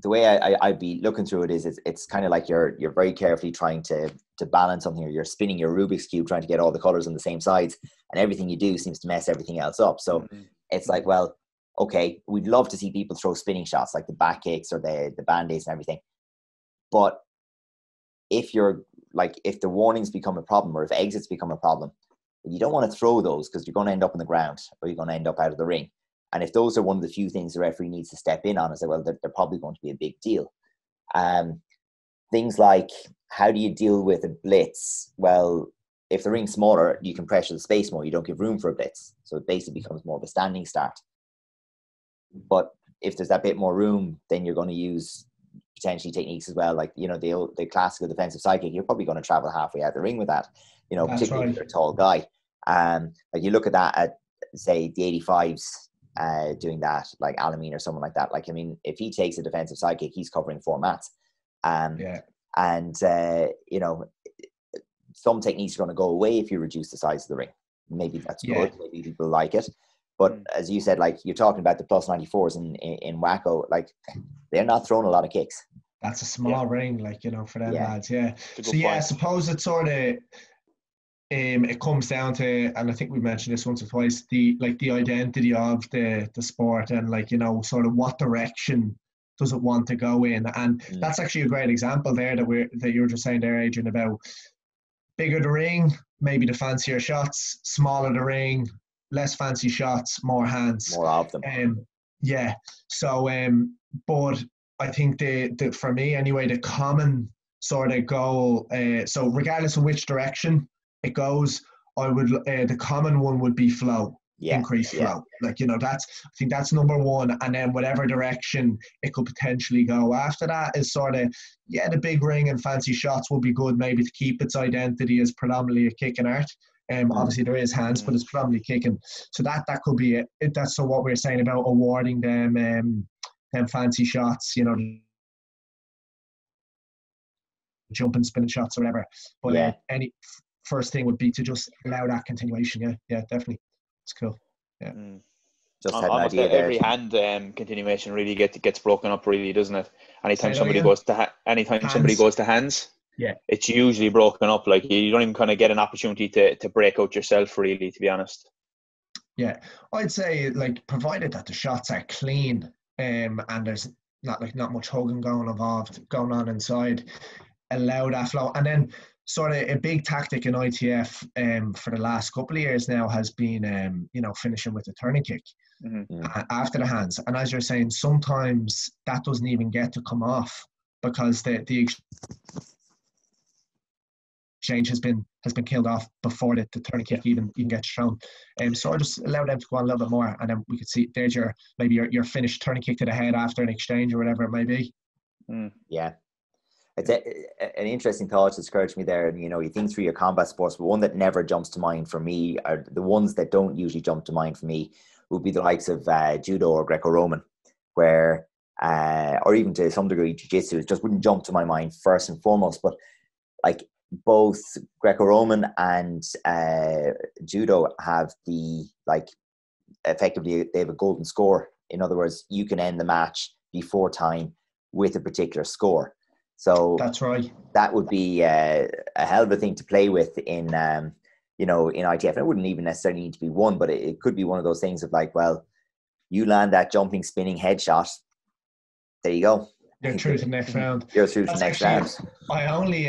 the way I'd be looking through it is, it's kind of like you're very carefully trying to balance something, or you're spinning your Rubik's Cube trying to get all the colors on the same sides, and everything you do seems to mess everything else up. So it's like, well, okay, we'd love to see people throw spinning shots like the back kicks or the band-aids and everything. But if you're like, if the warnings become a problem, or if exits become a problem, you don't want to throw those because you're going to end up on the ground, or you're going to end up out of the ring. And if those are one of the few things the referee needs to step in on and say, well, they're probably going to be a big deal. Things like, how do you deal with a blitz? Well, if the ring's smaller, you can pressure the space more. You don't give room for a blitz. So it basically becomes more of a standing start. But if there's that bit more room, then you're going to use potentially techniques as well. Like, you know, the classical defensive sidekick, you're probably going to travel halfway out the ring with that, you know, that's particularly right. If you're a tall guy. Like, you look at that at, say, the 85s, doing that, like Alameen or someone like that. Like, I mean, if he takes a defensive sidekick, he's covering 4 mats. And, you know, some techniques are going to go away if you reduce the size of the ring. Maybe that's good. Maybe people like it. But as you said, like, you're talking about the plus 94s in WAKO, like, they're not throwing a lot of kicks. That's a small ring, like, you know, for them lads. So, I suppose it's sort of... it comes down to, and I think we mentioned this once or twice, the identity of the sport, and, like, you know, sort of what direction does it want to go in. And that's actually a great example there that you were just saying there, Adrian, about bigger the ring, maybe the fancier shots, smaller the ring, less fancy shots, more hands. More of them. So, but I think the for me anyway, the common sort of goal, so regardless of which direction it goes, the common one would be flow. increase flow. Like, you know, that's, I think that's number one. And then whatever direction it could potentially go after that is sort of, the big ring and fancy shots will be good maybe to keep its identity as predominantly a kicking art. Obviously there is hands, but it's predominantly kicking. So that could be it. That's so what we're saying about awarding them fancy shots, you know, jumping, spinning shots or whatever. But any first thing would be to just allow that continuation. Yeah, definitely. It's cool. Yeah. Just had an idea there. Every hand continuation really gets broken up, really, doesn't it? Anytime somebody goes to hands, it's usually broken up. Like, you don't even kind of get an opportunity to break out yourself, really, to be honest. Yeah, I'd say, like, provided that the shots are clean and there's not much hugging going on inside, allow that flow. And then sort of a big tactic in ITF for the last couple of years now has been, finishing with a turning kick after the hands. And as you're saying, sometimes that doesn't even get to come off because the exchange has been killed off before the turning kick even gets thrown. So I just allow them to go on a little bit more, and then we could see there's your finished turning kick to the head after an exchange or whatever it may be. Yeah. It's an interesting thought that occurred to me there. And, you know, you think through your combat sports, but one that never jumps to mind for me, or the ones that don't usually jump to mind for me, would be the likes of judo or Greco-Roman, where, or even to some degree, jiu-jitsu. It just wouldn't jump to my mind first and foremost. But, like, both Greco-Roman and judo have effectively, they have a golden score. In other words, you can end the match before time with a particular score. So that's right. That would be a hell of a thing to play with in, in ITF. And it wouldn't even necessarily need to be one, but it could be one of those things of like, well, you land that jumping, spinning headshot. There you go. You're through to the next round. I only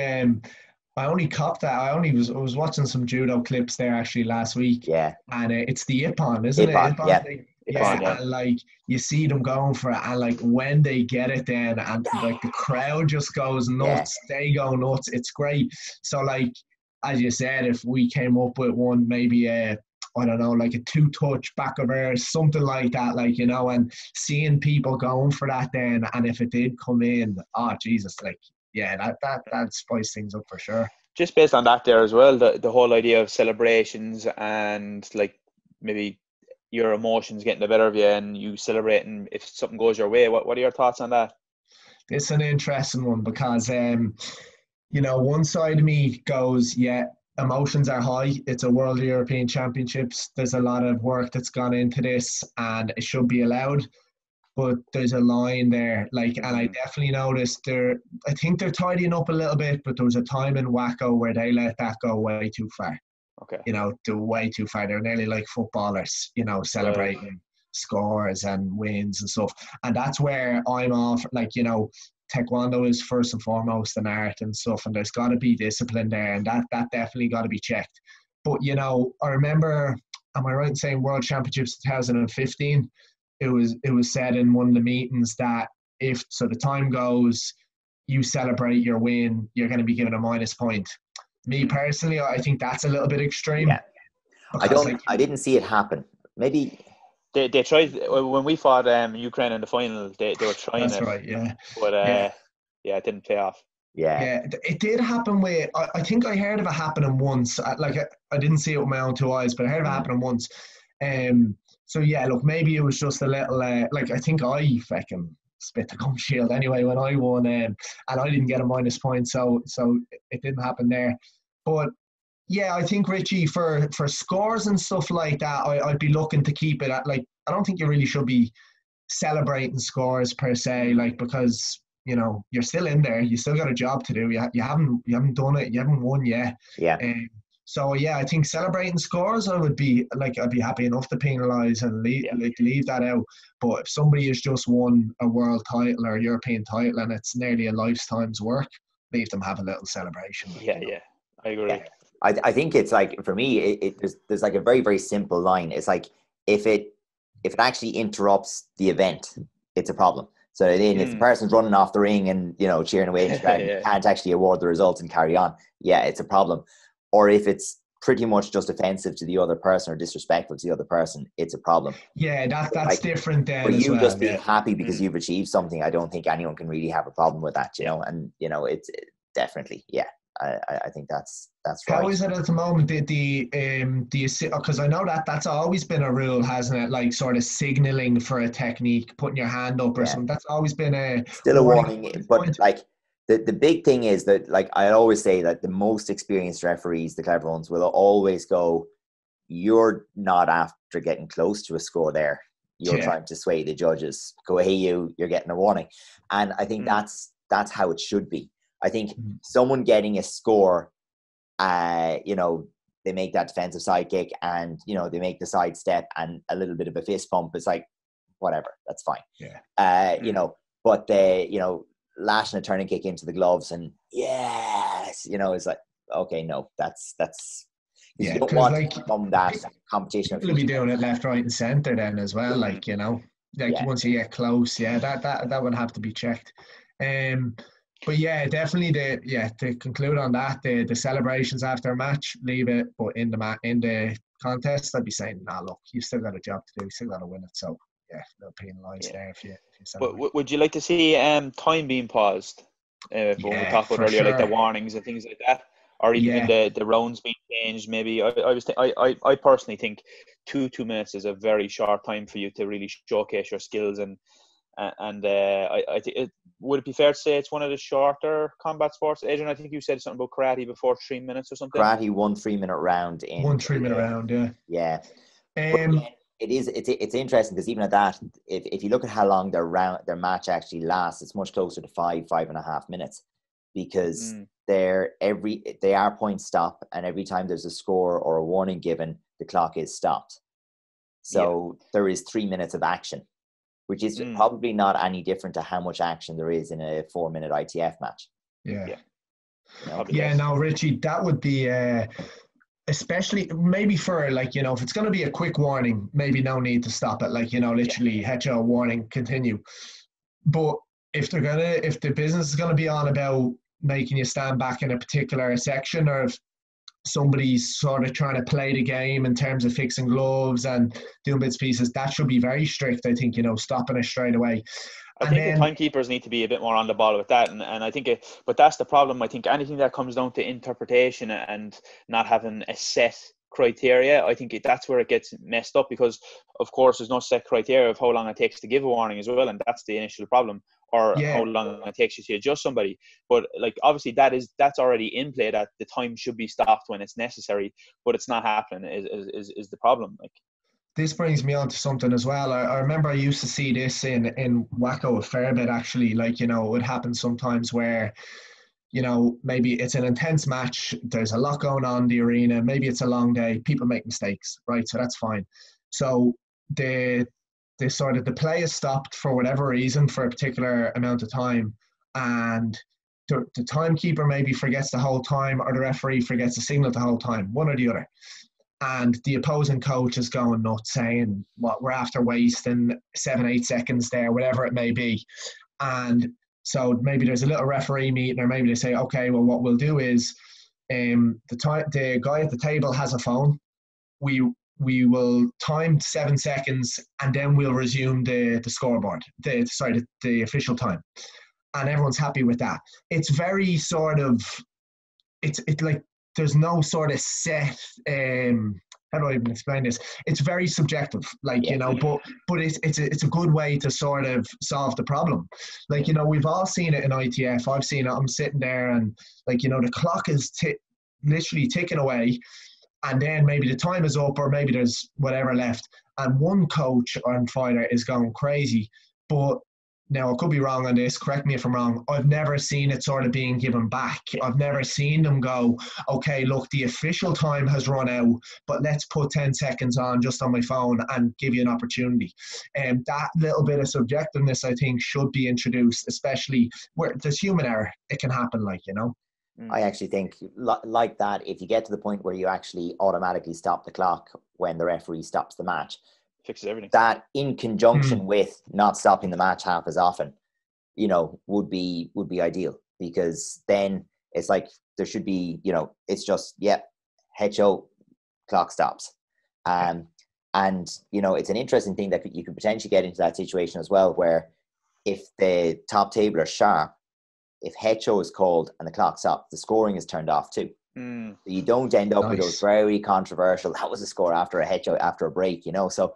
copped that. I was watching some judo clips there actually last week. Yeah. And it's the ippon, isn't it? Ippon, yeah. And you see them going for it, and like when they get it then, and like the crowd just goes nuts, they go nuts. It's great. So like, as you said, if we came up with one, maybe a two-touch back of reverse, something like that, like, you know, and seeing people going for that then, and if it did come in, that spices things up for sure. Just based on that there as well, the whole idea of celebrations and like maybe your emotions getting the better of you and you celebrating if something goes your way. What are your thoughts on that? It's an interesting one because, one side of me goes, emotions are high. It's a World European Championships. There's a lot of work that's gone into this and it should be allowed. But there's a line there. Like, and I definitely noticed I think they're tidying up a little bit, but there was a time in WAKO where they let that go way too far. Okay. You know, they're way too far. They're nearly like footballers, you know, celebrating scores and wins and stuff. And that's where I'm off. Like, you know, Taekwondo is first and foremost an art and stuff, and there's got to be discipline there, and that definitely got to be checked. But, you know, I remember, am I right in saying World Championships 2015? It was said in one of the meetings that if the time goes, you celebrate your win, you're going to be given a -point. Me personally, I think that's a little bit extreme. Yeah. I didn't see it happen. Maybe they tried when we fought Ukraine in the final. They were trying. That's it. Right. Yeah. But it didn't pay off. Yeah. It did happen. I think I heard of it happening once. I didn't see it with my own two eyes, but I heard of it happening once. So yeah, look, maybe it was just a little. I think I fucking spit the gum shield anyway when I won, and I didn't get a -point, so it didn't happen there. But yeah, I think, Richie, for scores and stuff like that, I'd be looking to keep it at, like, I don't think you really should be celebrating scores per se, like, because, you know, you're still in there, you still got a job to do, you haven't done it, you haven't won yet. Yeah. So yeah, I think celebrating scores, I'd be happy enough to penalise and leave that out. But if somebody has just won a world title or a European title and it's nearly a lifetime's work, leave them have a little celebration. I agree. Yeah. I think it's like, for me, there's like a very, very simple line. It's like, if it actually interrupts the event, it's a problem. So then if the person's running off the ring and, you know, cheering away, can't actually award the results and carry on, it's a problem. Or if it's pretty much just offensive to the other person or disrespectful to the other person, it's a problem. Yeah, that's like, different then. But you just being happy because you've achieved something, I don't think anyone can really have a problem with that, you know. And you know, it's definitely, yeah, I think that's right. How is it at the moment? Did the because I know that that's always been a rule, hasn't it? Like sort of signaling for a technique, putting your hand up or something. That's always been a warning, but like. The big thing is that, like, I always say that the most experienced referees, the clever ones, will always go, you're not after getting close to a score there. You're trying to sway the judges. Go, hey, you're getting a warning. And I think that's how it should be. I think someone getting a score, you know, they make that defensive side kick and, you know, they make the side step and a little bit of a fist bump. It's like, whatever, that's fine. Yeah. You know, but they, you know, lashing a turning kick into the gloves and yes, you know, it's like, okay, no, that's you don't want like, to become that competition. People will be doing it left, right and centre then as well, like, you know, like once you get close, that would have to be checked. But yeah, definitely to conclude on that, the celebrations after a match, leave it, but in the contest, I'd be saying, nah, look, you've still got a job to do, you still got to win it, so yeah, no penalised there if you would you like to see time being paused? When we talked about earlier, like the warnings and things like that, or even the rounds being changed. Maybe I personally think two minutes is a very short time for you to really showcase your skills and I think, would it be fair to say it's one of the shorter combat sports? Adrian, I think you said something about karate before 3 minutes or something. Karate 1 3-minute round in 1 3-minute round, yeah. It's interesting because even at that, if you look at how long their match actually lasts, it's much closer to 5.5 minutes because they are point stop, and every time there's a score or a warning given, the clock is stopped. So there is 3 minutes of action, which is probably not any different to how much action there is in a 4-minute ITF match. Now Richie, that would be. Especially maybe for, like, you know, if it's going to be a quick warning, maybe no need to stop it. Like, you know, literally headshot warning, continue. But if the business is going to be on about making you stand back in a particular section, or if somebody's sort of trying to play the game in terms of fixing gloves and doing bits pieces, that should be very strict. I think, you know, stopping it straight away. I think the timekeepers need to be a bit more on the ball with that, and I think but that's the problem. I think anything that comes down to interpretation and not having a set criteria, I think that's where it gets messed up, because of course there's no set criteria of how long it takes to give a warning as well, and that's the initial problem, or how long it takes you to adjust somebody. But like, obviously that's already in play, that the time should be stopped when it's necessary, but it's not happening is the problem. Like, this brings me on to something as well. I remember I used to see this in WAKO a fair bit, actually. Like, you know, it happens sometimes where, you know, maybe it's an intense match, there's a lot going on in the arena, maybe it's a long day, people make mistakes, right? So that's fine. So the sort of the play is stopped for whatever reason for a particular amount of time, and the timekeeper maybe forgets the whole time, or the referee forgets the signal the whole time, one or the other. And the opposing coach is going nuts, saying, "What, we're after wasting 7-8 seconds there," whatever it may be. And so maybe there's a little referee meeting, or maybe they say, "Okay, well, what we'll do is, the guy at the table has a phone. We will time 7 seconds, and then we'll resume the scoreboard. The official time." And everyone's happy with that. It's very sort of, it's like, there's no sort of set, how do I even explain this? It's very subjective, like, you know, but it's a good way to sort of solve the problem. Like, you know, we've all seen it in ITF. I've seen it. I'm sitting there and, like, you know, the clock is literally ticking away, and then maybe the time is up, or maybe there's whatever left, and one coach or fighter is going crazy. But now, I could be wrong on this, correct me if I'm wrong, I've never seen it sort of being given back. I've never seen them go, okay, look, the official time has run out, but let's put 10 seconds on just on my phone and give you an opportunity. And that little bit of subjectiveness, I think, should be introduced, especially where there's human error. It can happen, like, you know. I actually think, like that, if you get to the point where you actually automatically stop the clock when the referee stops the match, fixes everything. That, in conjunction with not stopping the match half as often, you know, would be ideal, because then it's like there should be, you know, it's just head show, clock stops. And, you know, it's an interesting thing that you could potentially get into that situation as well, where if the top table are sharp, if head show is called and the clock stops, the scoring is turned off too. Mm. So you don't end up with those very controversial, that was a score after a head show, after a break, you know, so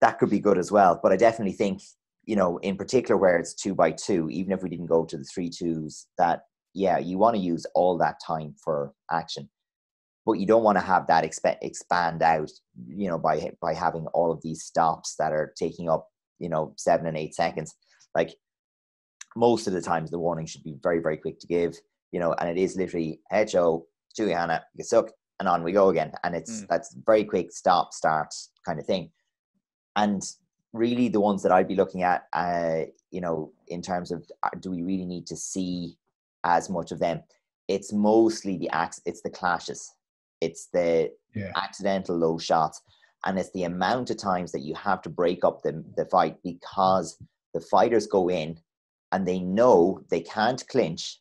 that could be good as well. But I definitely think, you know, in particular where it's 2x2, even if we didn't go to the 3-2s, that, yeah, you want to use all that time for action. But you don't want to have that expand out, you know, by having all of these stops that are taking up, you know, 7 and 8 seconds. Like, most of the times the warning should be very, very quick to give, you know, and it is literally head show, Juliana, you suck, and on we go again. And it's that's very quick stop, start kind of thing. And really the ones that I'd be looking at, you know, in terms of do we really need to see as much of them? It's mostly the it's the clashes. It's the accidental low shots, and it's the amount of times that you have to break up the fight, because the fighters go in and they know they can't clinch,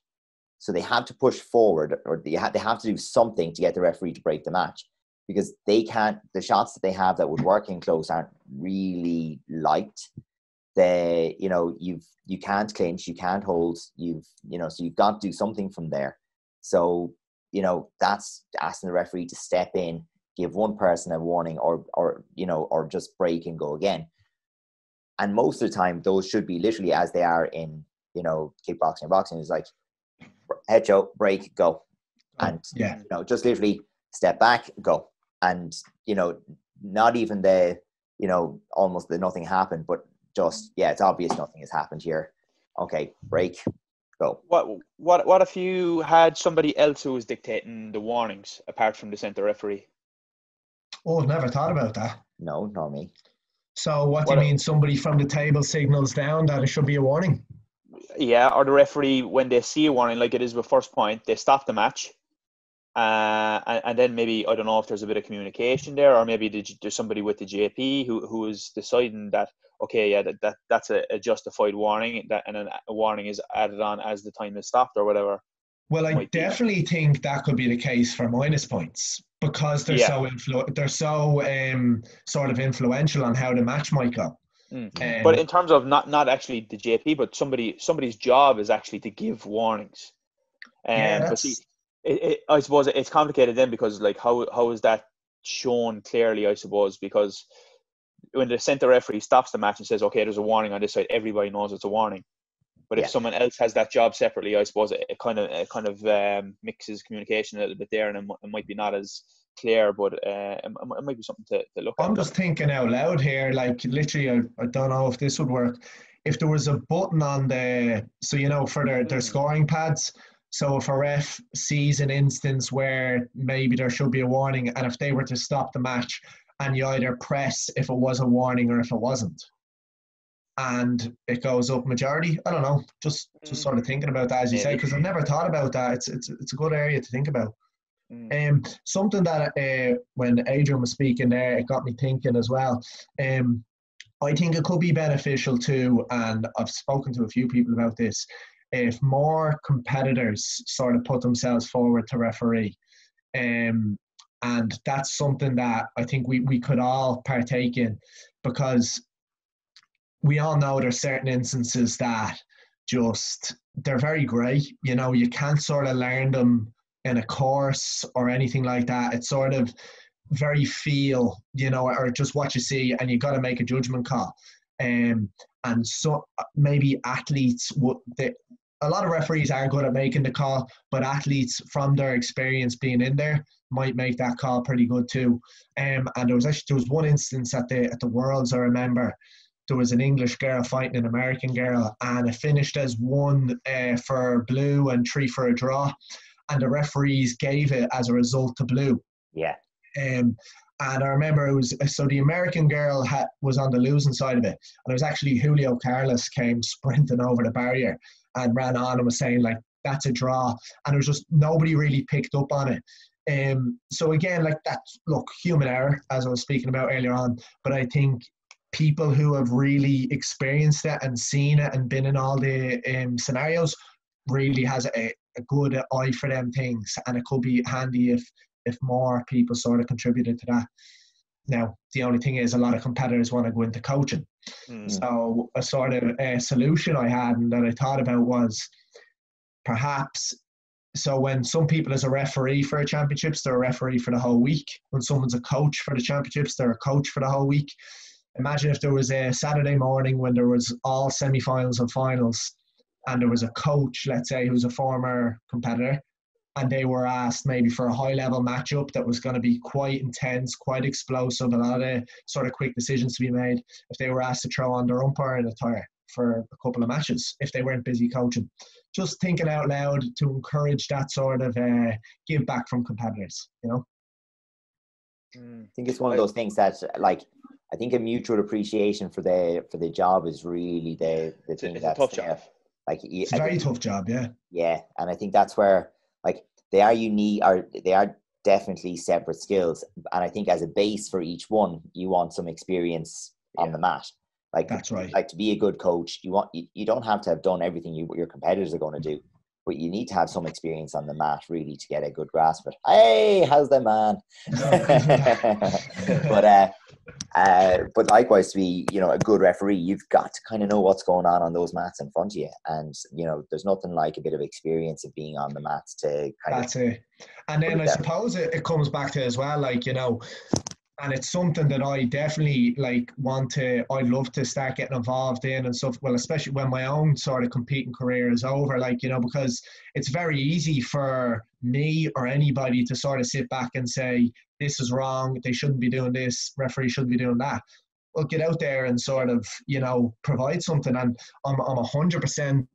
so they have to push forward, or they have to do something to get the referee to break the match, because they can't, the shots that they have that would work in close aren't really liked. They, you know, you can't clinch, you can't hold, you know, so you've got to do something from there. So, you know, that's asking the referee to step in, give one person a warning, or you know, or just break and go again. And most of the time, those should be literally as they are in, you know, kickboxing and boxing. It's like head show, break, go, and you know, just literally step back, go, and you know, not even the, you know, almost the nothing happened, but just it's obvious nothing has happened here. Okay, break. Go. What if you had somebody else who was dictating the warnings apart from the centre referee? Oh, never thought about that. No, not me. So what do you mean? Somebody from the table signals down that it should be a warning? Yeah, or the referee, when they see a warning, like it is with first point, they stop the match. And then maybe, I don't know if there's a bit of communication there, or maybe there's somebody with the JP who is deciding that, okay, yeah, that's a justified warning, that, and then a warning is added on as the time is stopped or whatever. Well, I definitely think that could be the case for minus points, because they're so sort of influential on how the match might go. But in terms of not actually the JP, but somebody's job is actually to give warnings. But see, I suppose it's complicated then, because like how is that shown clearly? I suppose because when the centre referee stops the match and says, "Okay, there's a warning on this side," everybody knows it's a warning. But if someone else has that job separately, I suppose it kind of mixes communication a little bit there, and it might be not as clear, but it might be something to look at. I'm just thinking out loud here, like literally, I don't know if this would work. If there was a button on the, so you know, for their scoring pads. So if a ref sees an instance where maybe there should be a warning, and if they were to stop the match, and you either press if it was a warning or if it wasn't, and it goes up majority, I don't know, just sort of thinking about that, as you say, because I've never thought about that. It's a good area to think about. Something that when Adrian was speaking there, it got me thinking as well. I think it could be beneficial too, and I've spoken to a few people about this, if more competitors sort of put themselves forward to referee. And that's something that I think we could all partake in, because we all know there's certain instances that just, they're very grey. You know, you can't sort of learn them in a course or anything like that. It's sort of very feel, you know, or just what you see, and you got to make a judgment call. And so maybe athletes a lot of referees are good at making the call, but athletes from their experience being in there might make that call pretty good too. And there was one instance at the Worlds, I remember. There was an English girl fighting an American girl, and it finished as 1 for blue and 3 for a draw, and the referees gave it as a result to blue. Yeah. And I remember it was, so the American girl was on the losing side of it. And it was actually Julio Carlos came sprinting over the barrier and ran on and was saying, like, that's a draw. And it was just, nobody really picked up on it. So again, like that's, look, human error, as I was speaking about earlier on. But I think people who have really experienced it and seen it and been in all the scenarios really has a good eye for them things. And it could be handy if if more people sort of contributed to that. Now, the only thing is a lot of competitors want to go into coaching. So a sort of a solution I had and that I thought about was perhaps, so when some people is a referee for a championships, they're a referee for the whole week. When someone's a coach for the championships, they're a coach for the whole week. Imagine if there was a Saturday morning when there was all semi-finals and finals and there was a coach, let's say, who's a former competitor, and they were asked maybe for a high-level matchup that was going to be quite intense, quite explosive, a lot of sort of quick decisions to be made. If they were asked to throw on their umpire in a tire for a couple of matches, if they weren't busy coaching. Just thinking out loud to encourage that sort of give back from competitors, you know? I think it's one of those things that, like, I think a mutual appreciation for the job is really the thing that's a tough job. Like, it's a very tough job, yeah. Yeah, and I think that's where, like, they are unique, or they are definitely separate skills. And I think as a base for each one, you want some experience on the mat. Like, that's right. Like, to be a good coach, you don't have to have done everything your competitors are going to do, but you need to have some experience on the mat really to get a good grasp of it. Hey, how's that, man? But likewise, to be, you know, a good referee, you've got to kind of know what's going on those mats in front of you. And, you know, there's nothing like a bit of experience of being on the mats to kind of. That's it. And then I suppose it comes back to as well, like, you know, and it's something that I definitely, like, I'd love to start getting involved in and stuff. Well, especially when my own sort of competing career is over, like, you know, because it's very easy for me or anybody to sort of sit back and say, this is wrong, they shouldn't be doing this, referee shouldn't be doing that. Well, get out there and sort of, you know, provide something. And I'm 100%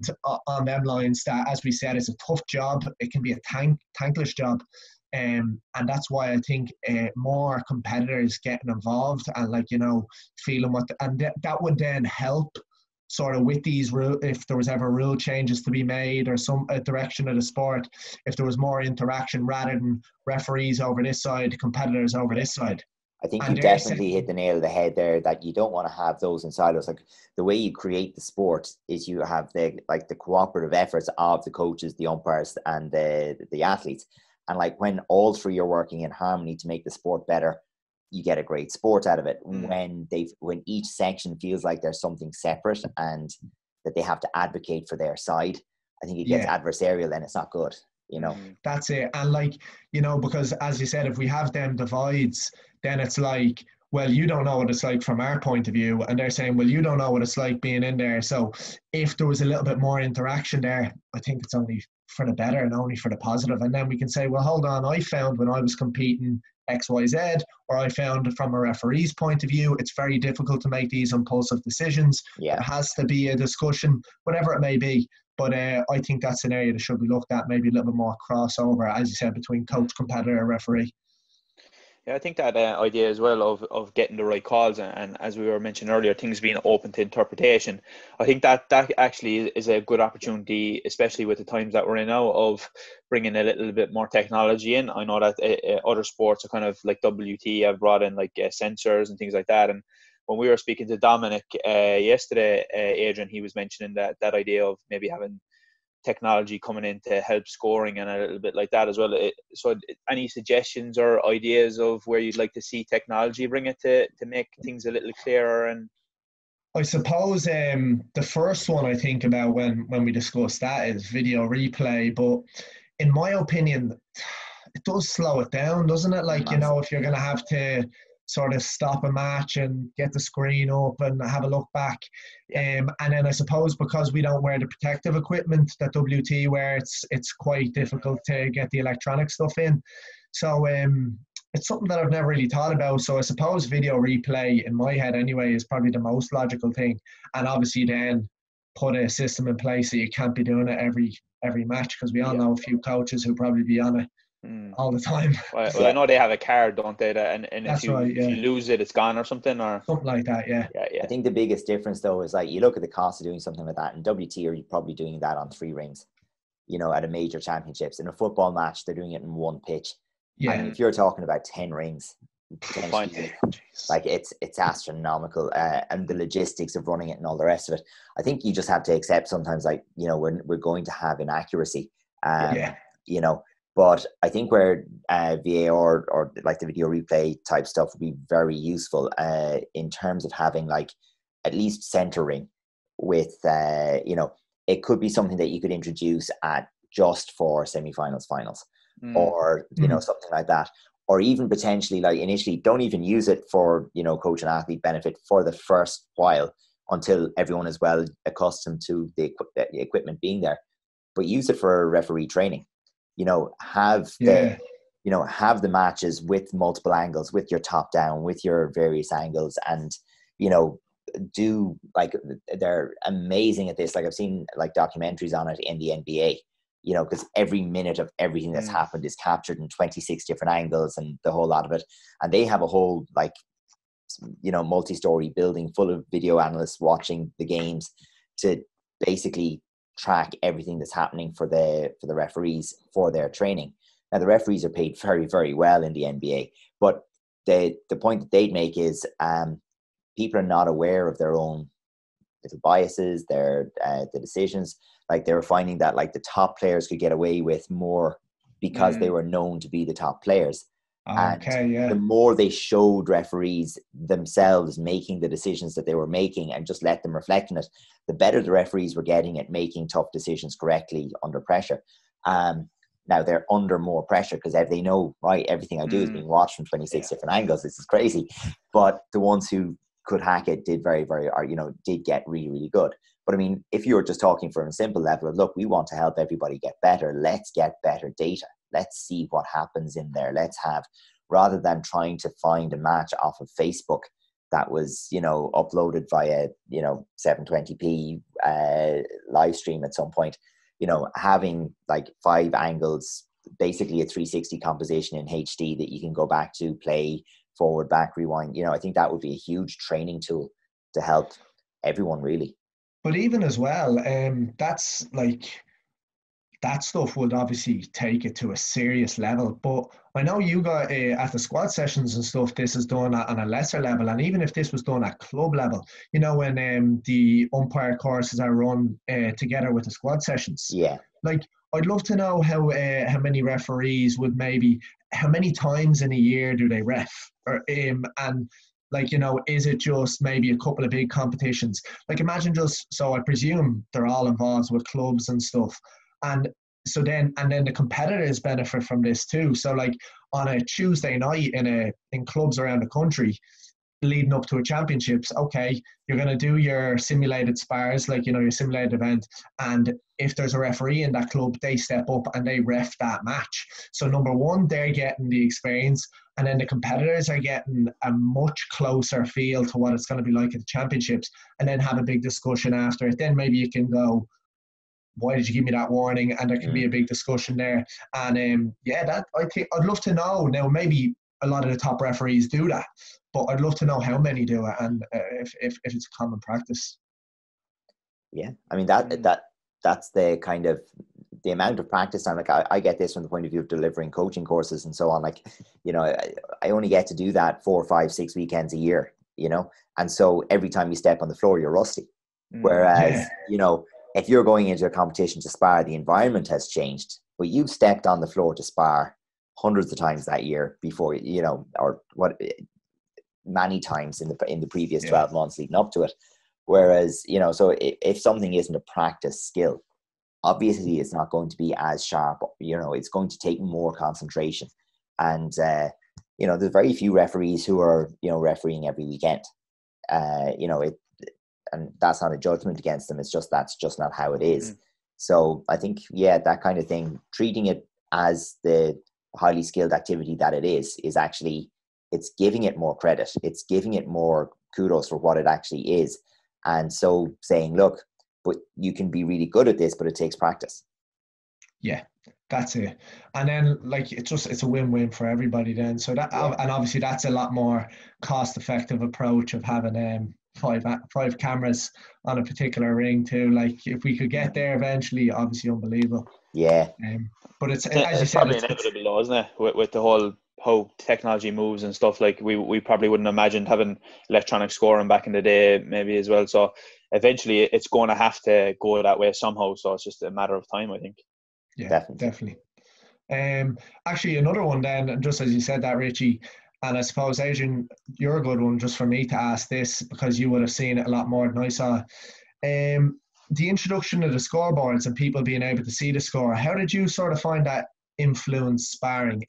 on them lines that, as we said, it's a tough job. It can be a thankless job. And that's why I think more competitors getting involved and, like, you know, feeling that would then help sort of with these rules. If there was ever rule changes to be made or a direction of the sport, if there was more interaction rather than referees over this side, competitors over this side. I think you definitely hit the nail on the head there, that you don't want to have those in silos. Like, the way you create the sport is you have the cooperative efforts of the coaches, the umpires, and the athletes. And, like, when all three are working in harmony to make the sport better, you get a great sport out of it. When each section feels like there's something separate and that they have to advocate for their side, I think it gets adversarial and it's not good, you know? That's it. And, like, you know, because as you said, if we have them divides, then it's like, well, you don't know what it's like from our point of view. And they're saying, well, you don't know what it's like being in there. So if there was a little bit more interaction there, I think it's only for the better and only for the positive. And then we can say, well, hold on, I found when I was competing XYZ, or I found from a referee's point of view, it's very difficult to make these impulsive decisions. Yeah. It has to be a discussion, whatever it may be. But I think that's an area that should be looked at, maybe a little bit more crossover, as you said, between coach, competitor, referee. Yeah, I think that idea as well of getting the right calls and as we were mentioning earlier, things being open to interpretation. I think that actually is a good opportunity, especially with the times that we're in now, of bringing a little bit more technology in. I know that other sports are kind of like WT have brought in like sensors and things like that. And when we were speaking to Dominic yesterday, Adrian, he was mentioning that idea of maybe having technology coming in to help scoring and a little bit like that as well. So any suggestions or ideas of where you'd like to see technology bring it to make things a little clearer? And I suppose the first one I think about when we discuss that is video replay, but in my opinion it does slow it down, doesn't it? Like, you know, if you're going to have to sort of stop a match and get the screen up and have a look back. And then I suppose because we don't wear the protective equipment that WT wears, it's quite difficult to get the electronic stuff in. So it's something that I've never really thought about. So I suppose video replay in my head anyway is probably the most logical thing. And obviously then put a system in place so you can't be doing it every match, because we all know a few coaches who probably be on it all the time. Well, I know they have a card, don't they? And if you lose it, it's gone or something, or something like that. Yeah. I think the biggest difference though is, like, you look at the cost of doing something like that, and WT are probably doing that on three rings, you know, at a major championships. In a football match, they're doing it in one pitch. Yeah. And if you're talking about 10 rings, potentially, like, it's astronomical, and the logistics of running it and all the rest of it. I think you just have to accept sometimes, like, you know, we're going to have inaccuracy. You know. But I think where VAR or like the video replay type stuff would be very useful in terms of having like at least centering with, you know, it could be something that you could introduce at just for semi-finals, finals, or, you know, something like that. Or even potentially like initially don't even use it for, you know, coach and athlete benefit for the first while until everyone is well accustomed to the equipment being there, but use it for referee training. You know, have the, you know, have the matches with multiple angles, with your top down, with your various angles, and, you know, do like, they're amazing at this. Like I've seen like documentaries on it in the NBA, you know, because every minute of everything that's happened is captured in 26 different angles and the whole lot of it. And they have a whole, like, you know, multi-story building full of video analysts watching the games to basically track everything that's happening for the referees for their training. Now, the referees are paid very, very well in the NBA, but the point that they'd make is people are not aware of their own little biases, their the decisions. Like they were finding that like the top players could get away with more because they were known to be the top players. The more they showed referees themselves making the decisions that they were making and just let them reflect on it, the better the referees were getting at making tough decisions correctly under pressure. Now they're under more pressure because they know, right, everything I do is being watched from 26 different angles. This is crazy. But the ones who could hack it did very, very, or, you know, did get really, really good. But I mean, if you were just talking from a simple level of, look, we want to help everybody get better, let's get better data. Let's see what happens in there. Let's have, rather than trying to find a match off of Facebook that was, you know, uploaded via, you know, 720p live stream at some point, you know, having like five angles, basically a 360 composition in HD that you can go back to, play, forward, back, rewind. You know, I think that would be a huge training tool to help everyone really. But even as well, that's like, that stuff would obviously take it to a serious level. But I know you got at the squad sessions and stuff, this is done on a lesser level. And even if this was done at club level, you know, when the umpire courses are run together with the squad sessions. Yeah. Like, I'd love to know how many referees would maybe, how many times in a year do they ref? Or and like, you know, is it just maybe a couple of big competitions? Like imagine just, so I presume they're all involved with clubs and stuff. And so then, and then the competitors benefit from this too. So like on a Tuesday night in clubs around the country, leading up to a championships, okay, you're going to do your simulated spars, like, you know, your simulated event. And if there's a referee in that club, they step up and they ref that match. So number one, they're getting the experience. And then the competitors are getting a much closer feel to what it's going to be like at the championships, and then have a big discussion after it. Then maybe you can go, why did you give me that warning? And there can be a big discussion there. And yeah, that I think I'd love to know. Now, maybe a lot of the top referees do that, but I'd love to know how many do it and if it's common practice. Yeah, I mean that's the kind of the amount of practice. And like I get this from the point of view of delivering coaching courses and so on. Like, you know, I only get to do that 4, 5, 6 weekends a year. You know, and so every time you step on the floor, you're rusty. Whereas you know, if you're going into a competition to spar, the environment has changed, but you've stepped on the floor to spar hundreds of times that year before, you know, or what, many times in the previous 12 months leading up to it. Whereas, you know, so if something isn't a practice skill, obviously it's not going to be as sharp, you know, it's going to take more concentration. And, you know, there's very few referees who are, you know, refereeing every weekend, you know, it, and that's not a judgment against them. It's just, that's just not how it is. So I think, yeah, that kind of thing, treating it as the highly skilled activity that it is actually, it's giving it more credit. It's giving it more kudos for what it actually is. And so saying, look, but you can be really good at this, but it takes practice. Yeah, that's it. And then like, it's just, it's a win-win for everybody then. So that, and obviously that's a lot more cost-effective approach of having, five cameras on a particular ring too. Like if we could get there eventually, obviously unbelievable. Yeah. But it's as you said, probably it's inevitable though, isn't it? With the whole how technology moves and stuff, like we probably wouldn't imagine having electronic scoring back in the day maybe as well. So eventually it's going to have to go that way somehow. So it's just a matter of time, I think. Yeah, definitely. Actually, another one then, just as you said that, Richie, and I suppose, Adrian, you're a good one just for me to ask this because you would have seen it a lot more than I saw. The introduction of the scoreboards and people being able to see the score, how did you sort of find that influence sparring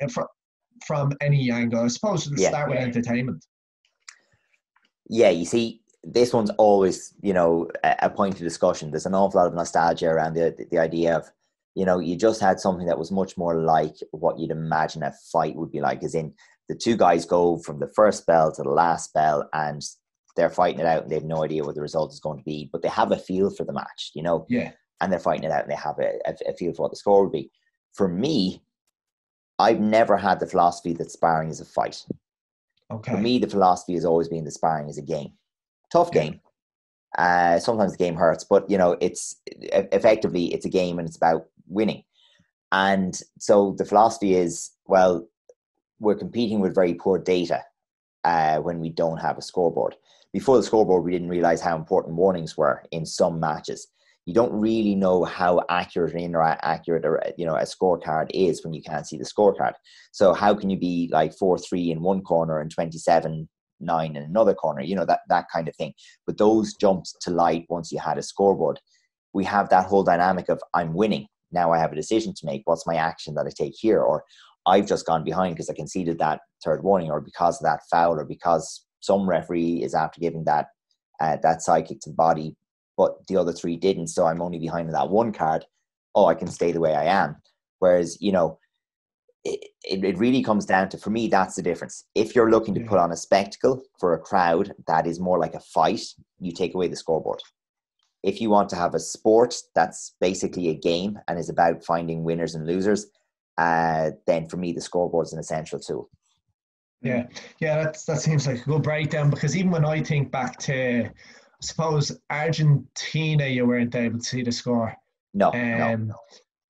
from any angle? I suppose to start with entertainment. Yeah, you see, this one's always, you know, a point of discussion. There's an awful lot of nostalgia around the idea of, you know, you just had something that was much more like what you'd imagine a fight would be like, as in the two guys go from the first bell to the last bell and they're fighting it out and they have no idea what the result is going to be, but they have a feel for the match, you know? Yeah. And they're fighting it out and they have a feel for what the score would be. For me, I've never had the philosophy that sparring is a fight. Okay. For me, the philosophy has always been that sparring is a game. Tough game. Sometimes the game hurts, but, you know, it's effectively, it's a game and it's about winning. And so the philosophy is, well, we're competing with very poor data when we don't have a scoreboard. Before the scoreboard, we didn't realize how important warnings were in some matches. You don't really know how accurate or inaccurate a scorecard is when you can't see the scorecard. So how can you be like 4-3 in one corner and 27-9 in another corner, you know, that kind of thing. But those jumped to light once you had a scoreboard. We have that whole dynamic of I'm winning. Now I have a decision to make. What's my action that I take here? Or I've just gone behind because I conceded that third warning, or because of that foul, or because some referee is after giving that side kick to the body, but the other three didn't. So I'm only behind in that one card. Oh, I can stay the way I am. Whereas, you know, it really comes down to, for me, that's the difference. If you're looking to put on a spectacle for a crowd that is more like a fight, you take away the scoreboard. If you want to have a sport that's basically a game and is about finding winners and losers, then for me, the scoreboard is an essential tool. Yeah, that seems like a good breakdown, because even when I think back to, I suppose, Argentina, you weren't able to see the score. No.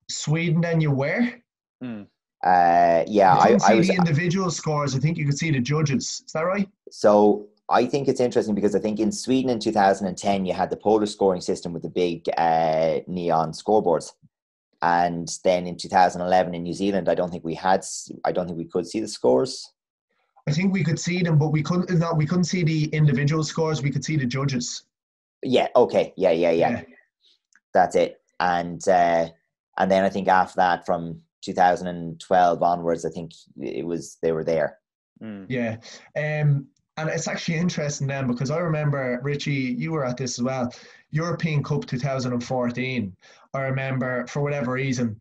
Sweden, then you were? I was the individual scores. I think you could see the judges. Is that right? So I think it's interesting because I think in Sweden in 2010 you had the Polish scoring system with the big neon scoreboards, and then in 2011 in New Zealand I don't think we could see the scores. I think we could see them, but we couldn't see the individual scores. We could see the judges. Yeah. Okay. Yeah. That's it. And then I think after that, from 2012 onwards, I think it was, they were there. Yeah. And it's actually interesting then, because I remember, Richie, you were at this as well, European Cup 2014. I remember, for whatever reason,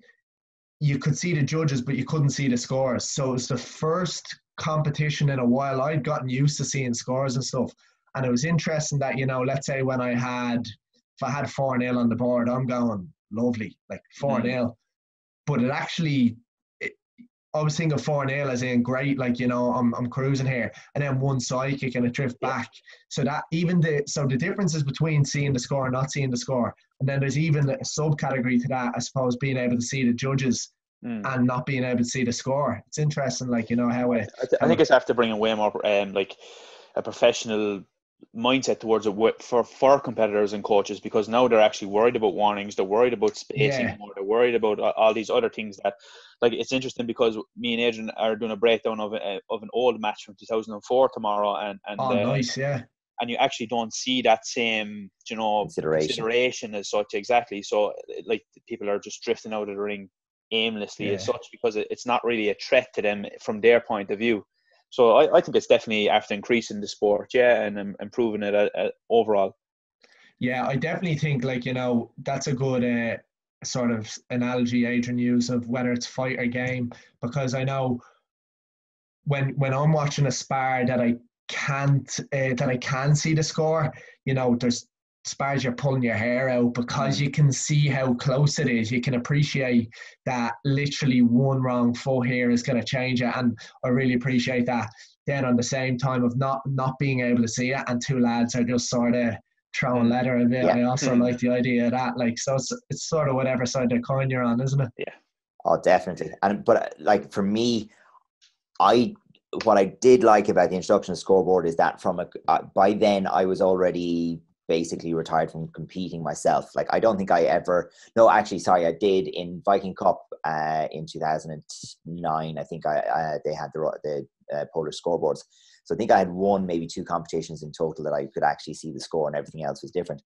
you could see the judges, but you couldn't see the scores. So it was the first competition in a while I'd gotten used to seeing scores and stuff. And it was interesting that, you know, let's say when if I had 4-0 on the board, I'm going, lovely, like 4-0. But it actually, I was thinking 4-0 as in great, like, you know, I'm cruising here. And then one side kick and a drift back. So that the differences between seeing the score and not seeing the score. And then there's even a subcategory to that, I suppose, being able to see the judges and not being able to see the score. It's interesting, like, you know, how it... I think it's after bringing way more, like, a professional mindset towards it for competitors and coaches, because now they're actually worried about warnings, they're worried about spacing more, they're worried about all these other things that, like, it's interesting because me and Adrian are doing a breakdown of an old match from 2004 tomorrow, and you actually don't see that same, you know, consideration as such. Exactly. So, like, people are just drifting out of the ring aimlessly as such, because it's not really a threat to them from their point of view. So I think it's definitely after increasing the sport, and improving it overall. Yeah, I definitely think, like, you know, that's a good sort of analogy Adrian used of whether it's fight or game, because I know when I'm watching a spar that I can see the score, you know, there's spars you're pulling your hair out because you can see how close it is. You can appreciate that literally one wrong foot here is going to change it, and I really appreciate that. Then on the same time of not being able to see it, and two lads are just sort of throwing leather a bit. I also like the idea of that. Like, so it's sort of whatever side of the coin you're on, isn't it? Yeah. Oh, definitely. But like, for me, what I did like about the introduction of scoreboard is that by then I was already basically retired from competing myself. Like, I don't think I ever, no, actually, sorry, I did in Viking Cup in 2009. I think they had the Polish scoreboards. So I think I had won maybe 2 competitions in total that I could actually see the score, and everything else was different.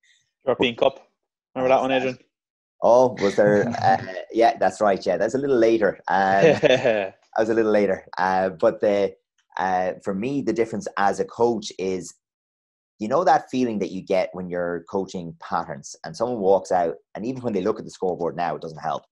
European Cup. Remember that one, Edwin? Oh, was there? Yeah, that's right. Yeah, that's a little later. I was a little later. But for me, the difference as a coach is, you know, that feeling that you get when you're coaching patterns and someone walks out, and even when they look at the scoreboard now, it doesn't help.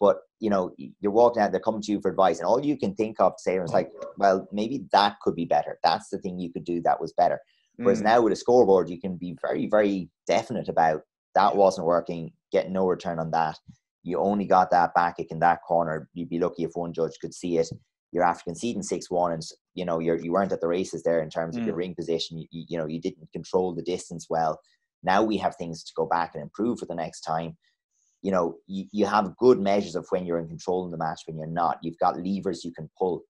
But, you know, you're walking out, they're coming to you for advice, and all you can think of saying is like, well, maybe that could be better. That's the thing you could do that was better. Whereas now with a scoreboard, you can be very, very definite about that wasn't working, get no return on that. You only got that back kick in that corner. You'd be lucky if one judge could see it. You're after conceding 6-1, and you know you weren't at the races there in terms of your ring position. You know you didn't control the distance well. Now we have things to go back and improve for the next time. You know, you have good measures of when you're in control in the match, when you're not. You've got levers you can pull,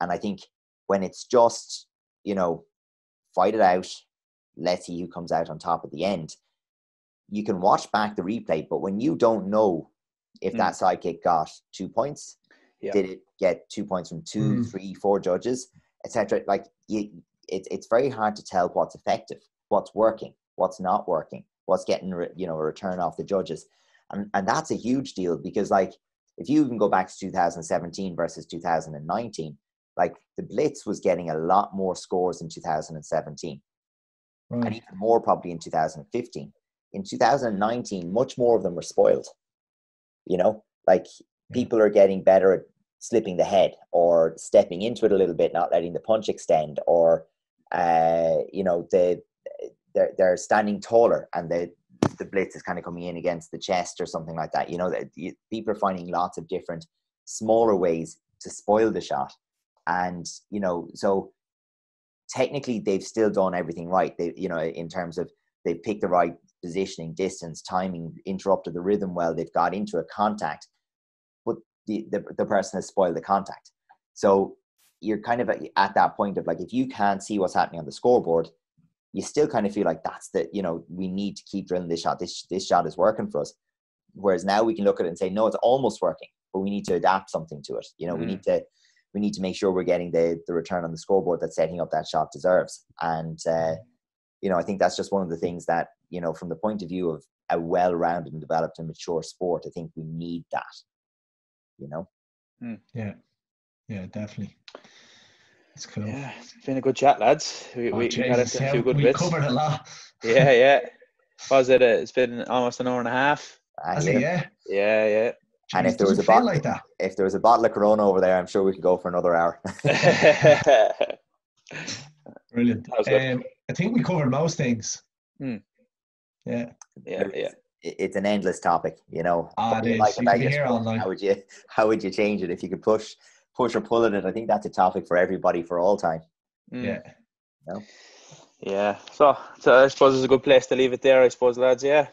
and I think when it's just, you know, fight it out, let's see who comes out on top at the end. You can watch back the replay, but when you don't know if that sidekick got 2 points. Yeah. Did it get 2 points from 2, 3, 4 judges, etc.? Like, it's very hard to tell what's effective, what's working, what's not working, what's getting a return off the judges, and that's a huge deal, because like if you even go back to 2017 versus 2019, like the blitz was getting a lot more scores in 2017, and even more probably in 2015. In 2019, much more of them were spoiled. You know, like people are getting better at slipping the head or stepping into it a little bit, not letting the punch extend, or they're standing taller, and the blitz is kind of coming in against the chest or something like that. You know, people are finding lots of different smaller ways to spoil the shot, and you know, so technically they've still done everything right. They, you know, in terms of they've picked the right positioning, distance, timing, interrupted the rhythm well. They've got into a contact. The person has spoiled the contact. So you're kind of at that point of like, if you can't see what's happening on the scoreboard, you still kind of feel like that's the, you know, we need to keep drilling this shot. This shot is working for us. Whereas now we can look at it and say, no, it's almost working, but we need to adapt something to it. You know, we need to make sure we're getting the return on the scoreboard that setting up that shot deserves. And, you know, I think that's just one of the things that, you know, from the point of view of a well-rounded and developed and mature sport, I think we need that. You know, yeah, definitely. It's cool. Yeah, it's been a good chat, lads. We got into a few good bits. We covered a lot. Yeah. Was it? It's been almost an hour and a half. Yeah. Jeez, and if there was a bottle like that, if there was a bottle of Corona over there, I'm sure we could go for another hour. Brilliant. I think we covered most things. Yeah. It's an endless topic, you know. How would you change it if you could push or pull at it? I think that's a topic for everybody for all time. Yeah. You know? Yeah. So I suppose it's a good place to leave it there, I suppose, lads. Yeah.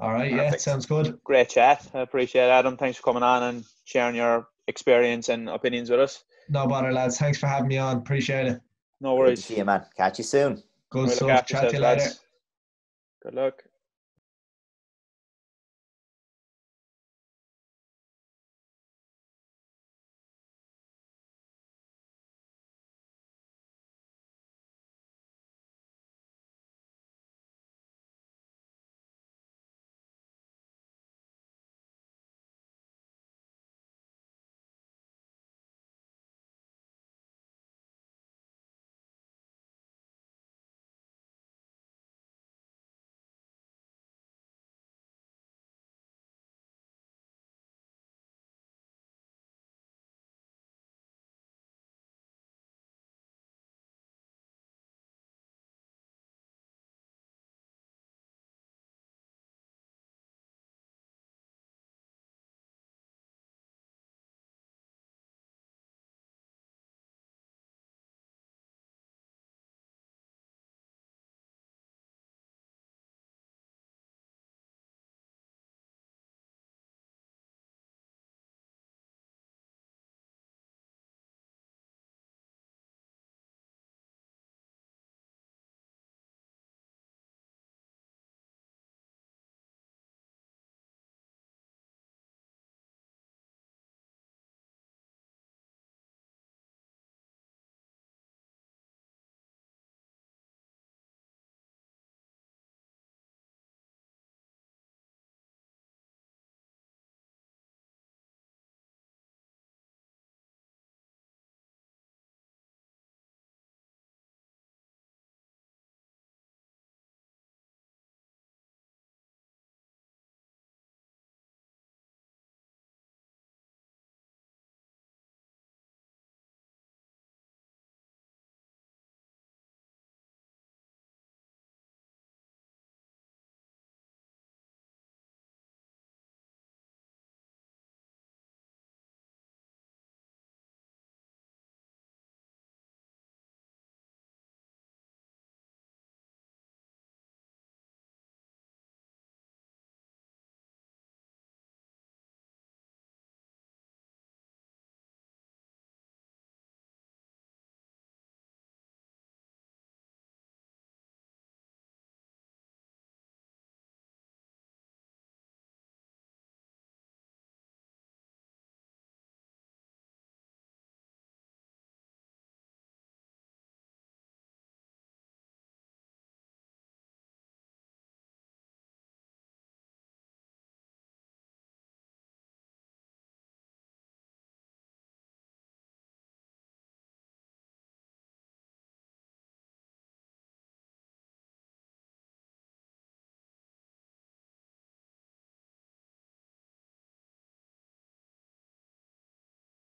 All right. Perfect. Yeah. Sounds good. Great chat. I appreciate it, Adam. Thanks for coming on and sharing your experience and opinions with us. No bother, lads. Thanks for having me on. Appreciate it. No worries. Good to see you, man. Catch you soon. Good stuff. Chat to you later. Good luck.